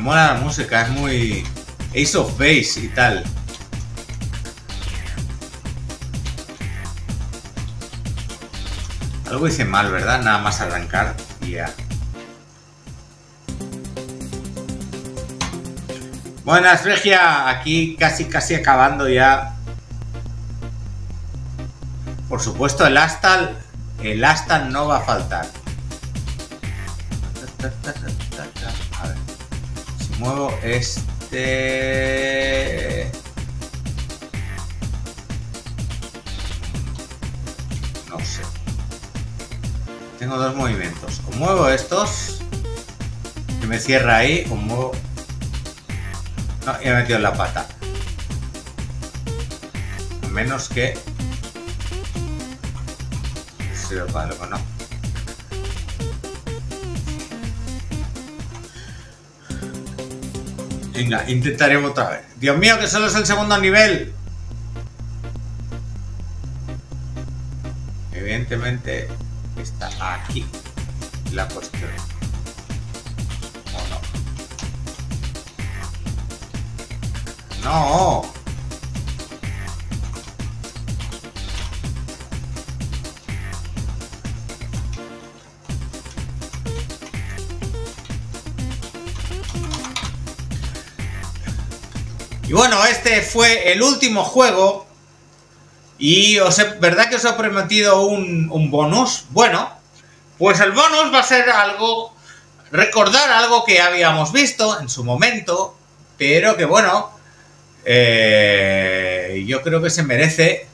Mola la música, es muy Ace of Base y tal. Algo hice mal, ¿verdad? Nada más arrancar y ya. Buenas, Regia. Aquí casi acabando ya. Por supuesto, el Astal no va a faltar. Muevo este... No sé. Tengo dos movimientos. O muevo estos, que me cierra ahí, o muevo... No, ya me he metido la pata. A menos que... Sí, vale, pues no. Venga, intentaremos otra vez. Dios mío, que solo es el segundo nivel. Evidentemente está aquí la cuestión. ¿O no? ¡No! Y bueno, este fue el último juego y ¿verdad que os he prometido un bonus? Bueno, pues el bonus va a ser algo, recordar algo que habíamos visto en su momento, pero que bueno, yo creo que se merece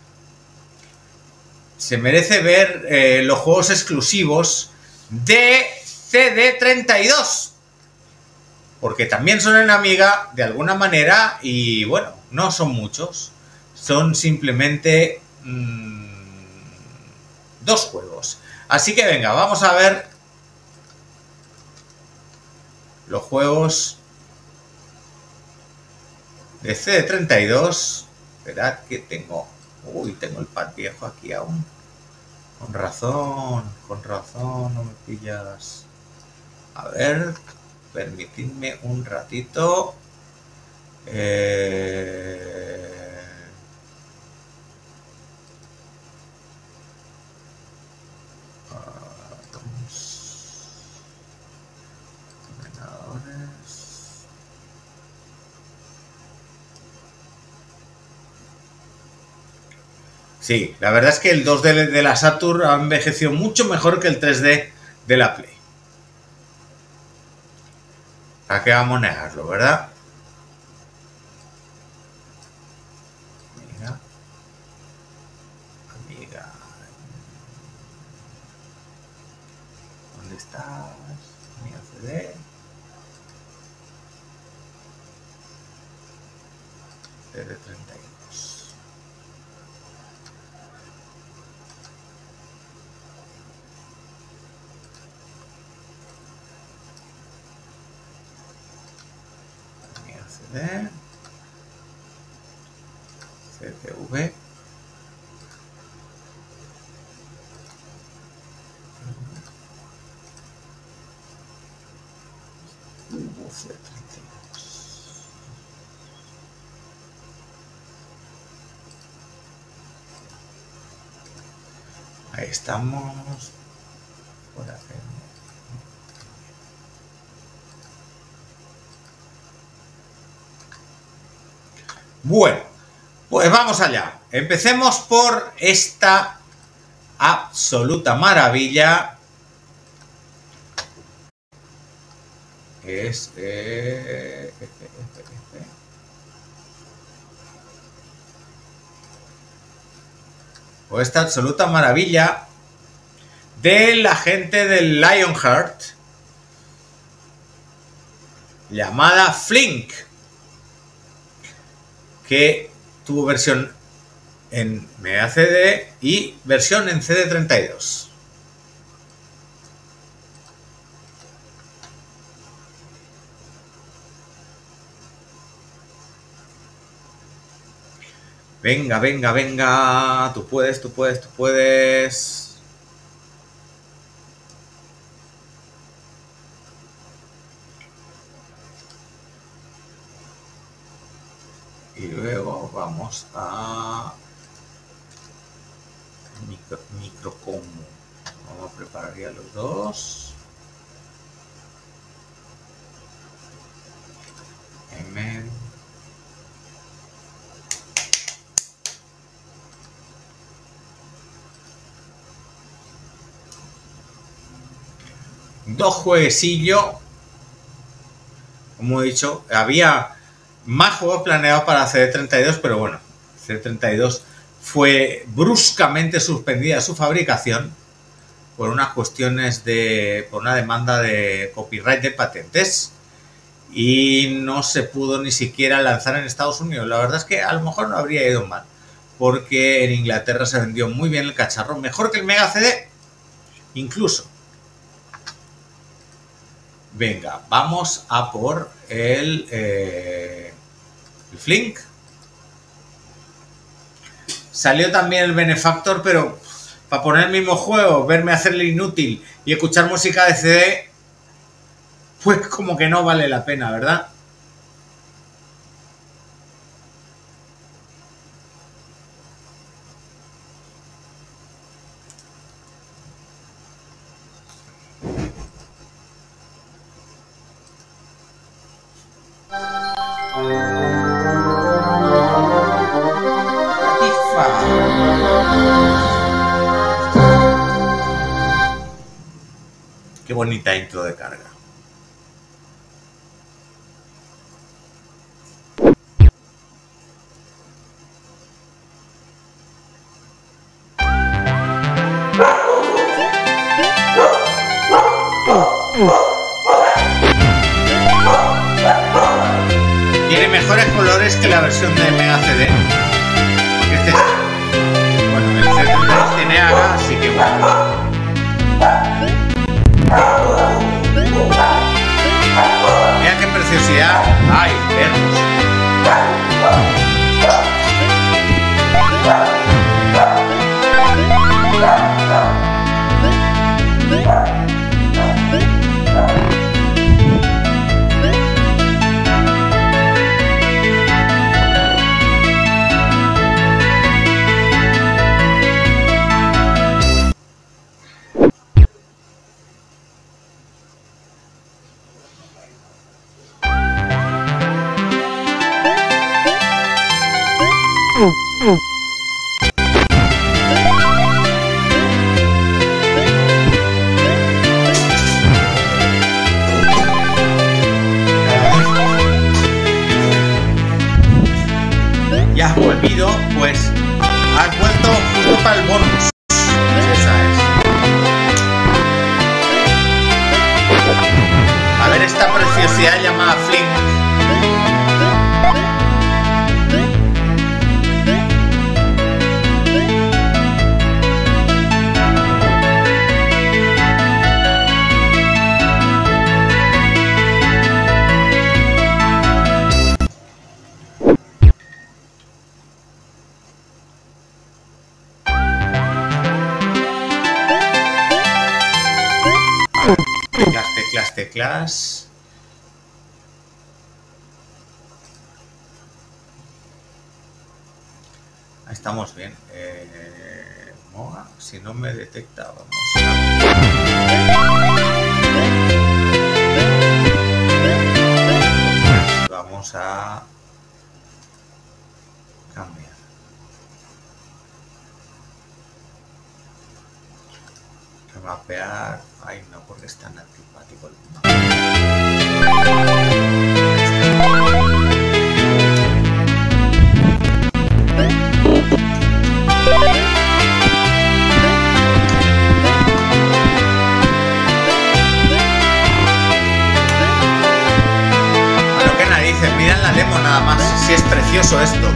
ver los juegos exclusivos de CD32. Porque también son en Amiga de alguna manera y bueno, no son muchos. Son simplemente dos juegos. Así que venga, vamos a ver los juegos de CD32. Esperad que tengo... Uy, tengo el pad viejo aquí aún. Con razón, no me pillas. A ver... Permitidme un ratito. Ordenadores. Sí, la verdad es que el 2D de la Saturn ha envejecido mucho mejor que el 3D de la Play. ¿A qué vamos a negarlo, verdad? Amiga. ¿Dónde estás? Mi CD. CD32. CTV. Ahí estamos. Por acá. Bueno, pues vamos allá. Empecemos por esta absoluta maravilla. Es... o esta absoluta maravilla de la gente del Lionheart llamada Flink, que tuvo versión en Mega CD y versión en CD32. Venga, venga, venga. Tú puedes, tú puedes, tú puedes. Y luego vamos a... Microcombo. Vamos a preparar ya los dos. Amen. Dos jueguecillos, como he dicho, había más juegos planeados para CD32, pero bueno, CD32 fue bruscamente suspendida su fabricación por unas cuestiones de, por una demanda de copyright de patentes, y no se pudo ni siquiera lanzar en Estados Unidos. La verdad es que a lo mejor no habría ido mal, porque en Inglaterra se vendió muy bien el cacharro, mejor que el Mega CD, incluso. Venga, vamos a por el Flink. Salió también el Benefactor, pero para poner el mismo juego, verme hacerle inútil y escuchar música de CD, pues como que no vale la pena, ¿verdad? Qué bonita intro de carga. Tiene mejores colores que la versión de Mega CD. Porque este, bueno, el CD tiene haga, así que bueno. Mira qué preciosidad. Ay, teclas. Ahí estamos bien. Moa, si no me detecta, vamos a... Vamos a... rapear. Ay, no, porque es tan antipático el tema. Bueno, qué narices, mirad la demo nada más, si es precioso esto.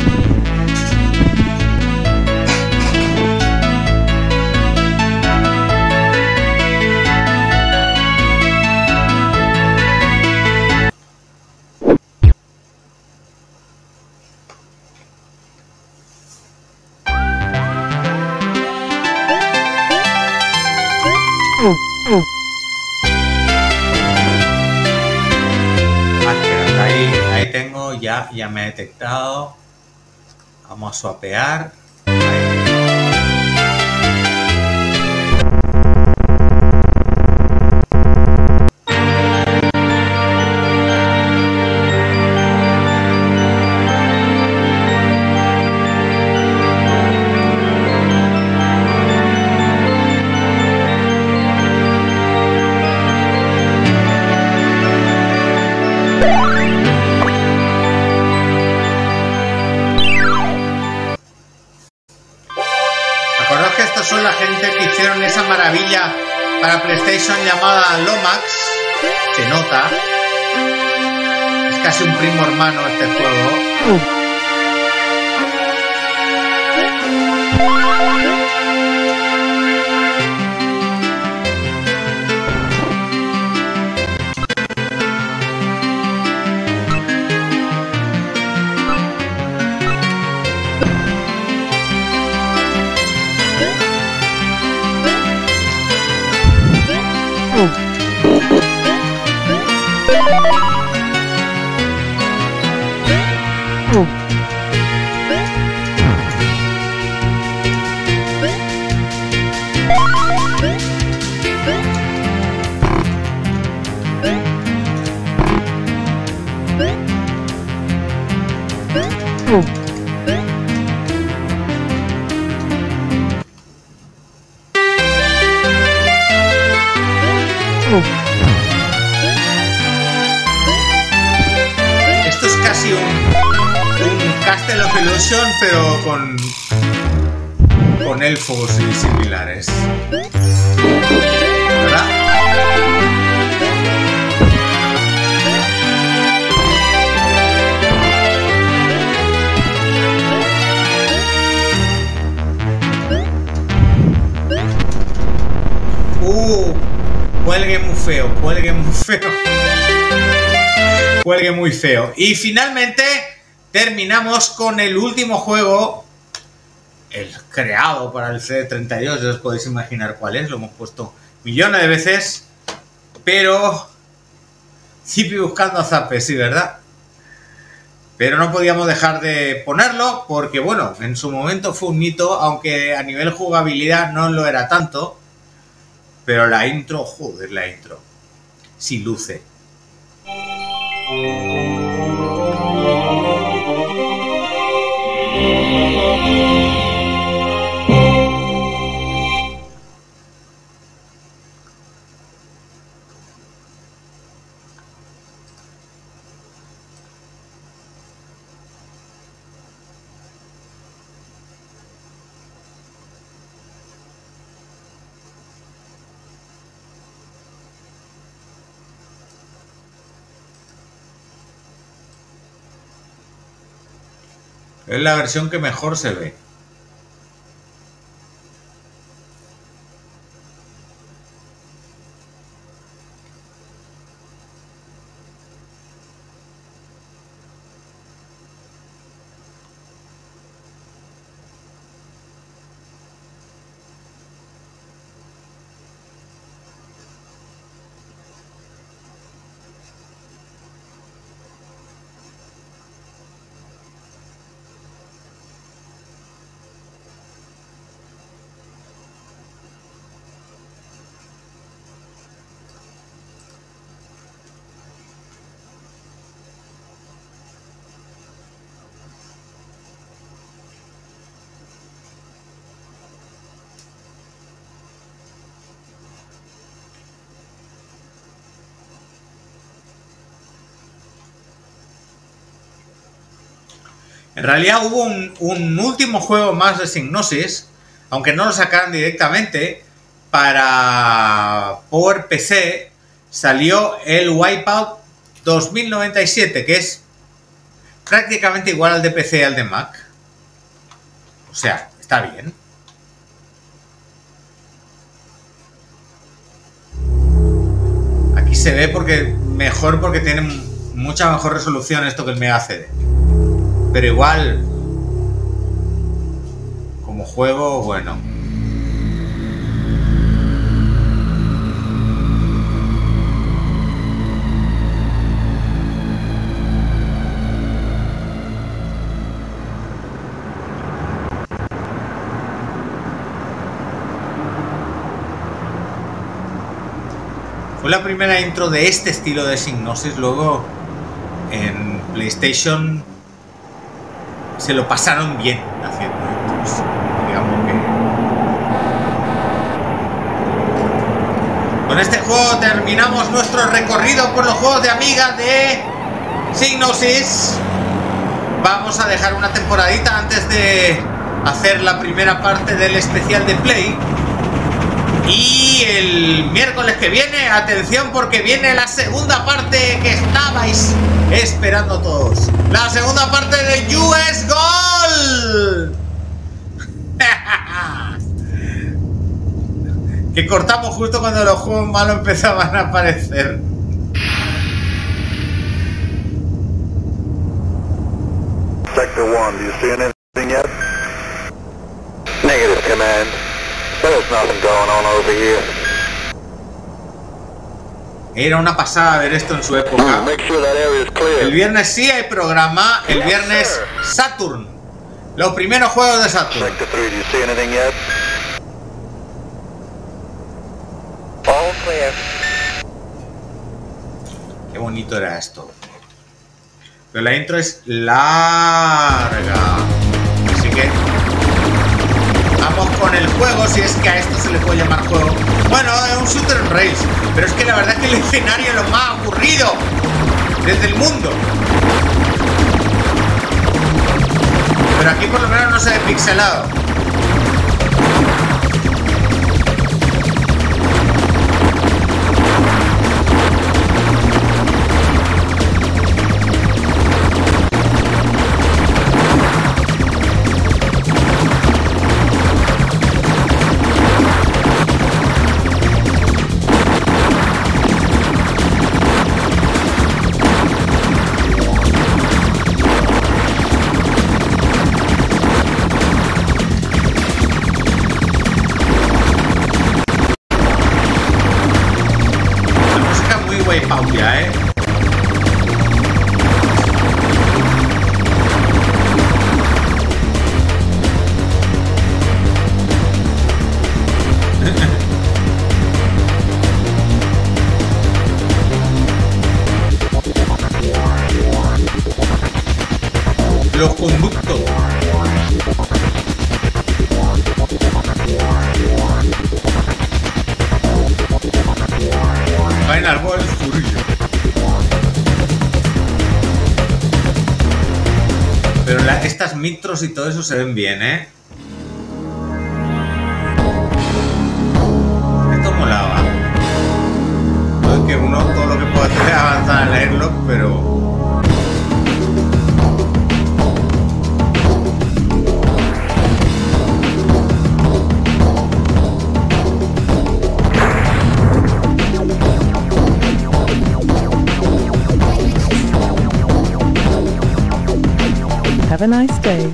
Ya me ha detectado. Vamos a swapear. Para PlayStation llamada Lomax, se nota, es casi un primo hermano este juego. Pero con elfos y similares, ¿verdad? Cuelgue muy feo, cuelgue muy feo. Cuelgue muy feo. Y finalmente terminamos con el último juego, el creado para el CD32, ya os podéis imaginar cuál es, lo hemos puesto millones de veces, pero Zipi buscando a Zape, sí, ¿verdad? Pero no podíamos dejar de ponerlo porque, bueno, en su momento fue un hito, aunque a nivel jugabilidad no lo era tanto, pero la intro, joder, la intro, sí luce. Es la versión que mejor se ve. En realidad hubo un último juego más de Psygnosis, aunque no lo sacaron directamente, para Power PC salió el Wipeout 2097, que es prácticamente igual al de PC y al de Mac. O sea, está bien. Aquí se ve porque mejor, porque tiene mucha mejor resolución esto que el Mega CD. Pero igual, como juego, bueno. Fue la primera intro de este estilo de Psygnosis, luego en PlayStation se lo pasaron bien haciendo intros, digamos que... Con este juego terminamos nuestro recorrido por los juegos de Amiga de Psygnosis. Vamos a dejar una temporadita antes de hacer la primera parte del especial de Play. Y el miércoles que viene, atención, porque viene la segunda parte que estabais esperando todos. La segunda parte de US Gold. Que cortamos justo cuando los juegos malos empezaban a aparecer. Sector 1, do you see anything yet? Negative, command. Era una pasada ver esto en su época. El viernes sí hay programa. El viernes Saturn. Los primeros juegos de Saturn. Qué bonito era esto. Pero la intro es larga, así que vamos con el juego, si es que a esto se le puede llamar juego. Bueno, es un shooter and race, pero es que la verdad es que el escenario es lo más aburrido desde el mundo. Pero aquí por lo menos no se ha despixelado. Mitros y todo eso se ven bien, ¿eh? Esto molaba. No es que uno todo lo que pueda hacer es avanzar a leerlo, pero... Have a nice day.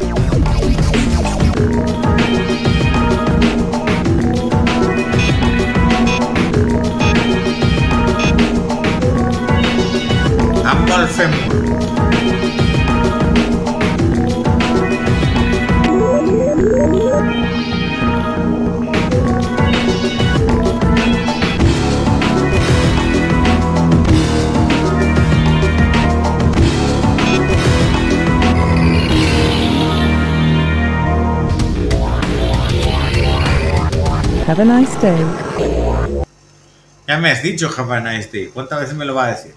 Have a nice day. Ya me has dicho have a nice day. ¿Cuántas veces me lo va a decir?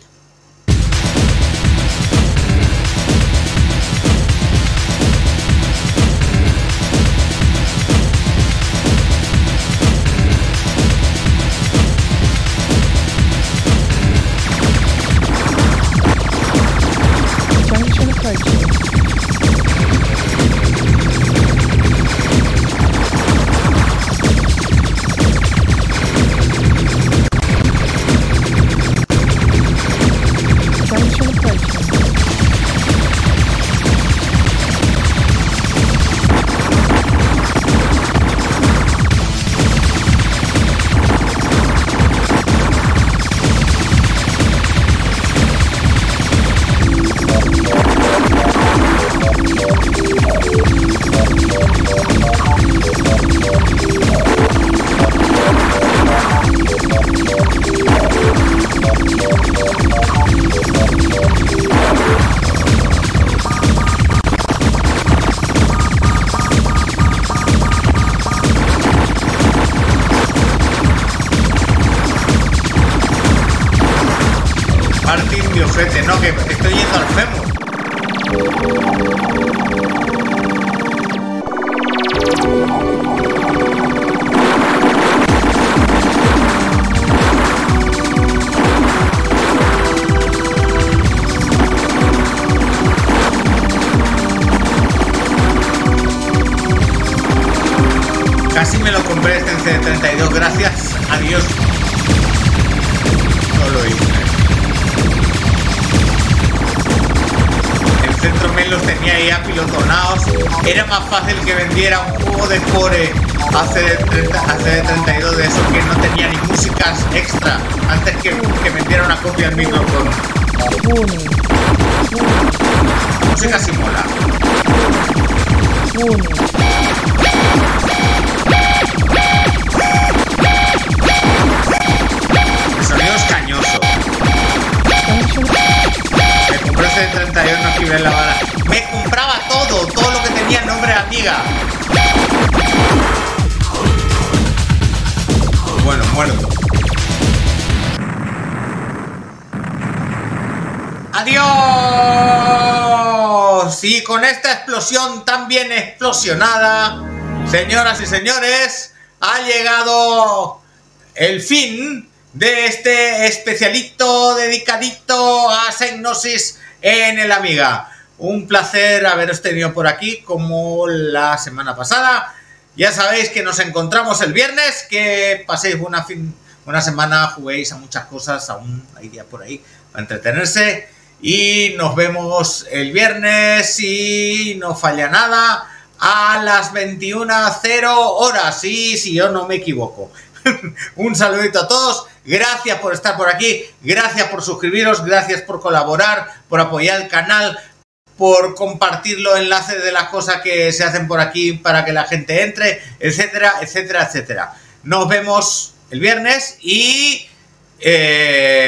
Martín de Ofete. No, que estoy yendo al fémur. Casi me lo compré este en C32, gracias a Dios. No lo hice. El centro mail los tenía ya pilotonados. Era más fácil que vendiera un juego de core a CD32 de esos que no tenía ni músicas extra antes que vendiera una copia al micrófono. Música sí mola. El sonido es cañoso. Me compré ese 31 aquí en la vara. Me compraba todo lo que tenía nombre de amiga. Bueno, muerto. ¡Adiós! Y con esta explosión tan bien explosionada, señoras y señores, ha llegado el fin de este especialito dedicadito a Psygnosis en el Amiga. Un placer haberos tenido por aquí como la semana pasada. Ya sabéis que nos encontramos el viernes, que paséis una semana, juguéis a muchas cosas, aún hay días por ahí para entretenerse. Y nos vemos el viernes, si no falla nada, a las 21:00 horas, sí, si yo no me equivoco. Un saludito a todos, gracias por estar por aquí, gracias por suscribiros, gracias por colaborar, por apoyar el canal, por compartir los enlaces de las cosas que se hacen por aquí para que la gente entre, etcétera, etcétera, etcétera. Nos vemos el viernes y,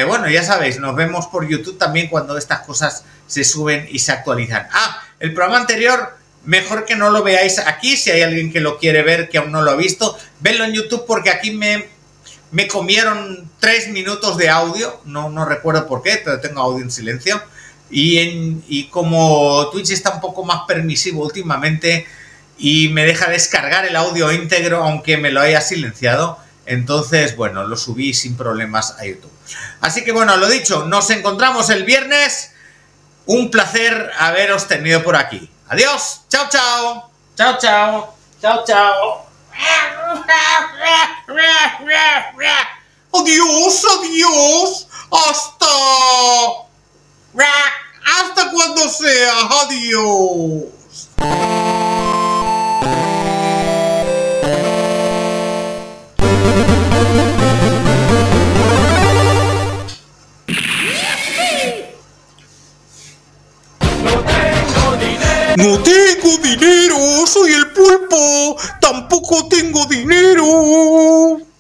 bueno, ya sabéis, nos vemos por YouTube también cuando estas cosas se suben y se actualizan. Ah, el programa anterior... mejor que no lo veáis aquí, si hay alguien que lo quiere ver, que aún no lo ha visto, vedlo en YouTube porque aquí me comieron 3 minutos de audio, no recuerdo por qué, pero tengo audio en silencio. Y como Twitch está un poco más permisivo últimamente y me deja descargar el audio íntegro aunque me lo haya silenciado, entonces, bueno, lo subí sin problemas a YouTube. Así que, bueno, lo dicho, nos encontramos el viernes. Un placer haberos tenido por aquí. Adiós, chao, chao, chao, chao, chao, chao. Adiós, adiós, hasta cuando sea, adiós. No tengo dinero, soy el pulpo, tampoco tengo dinero.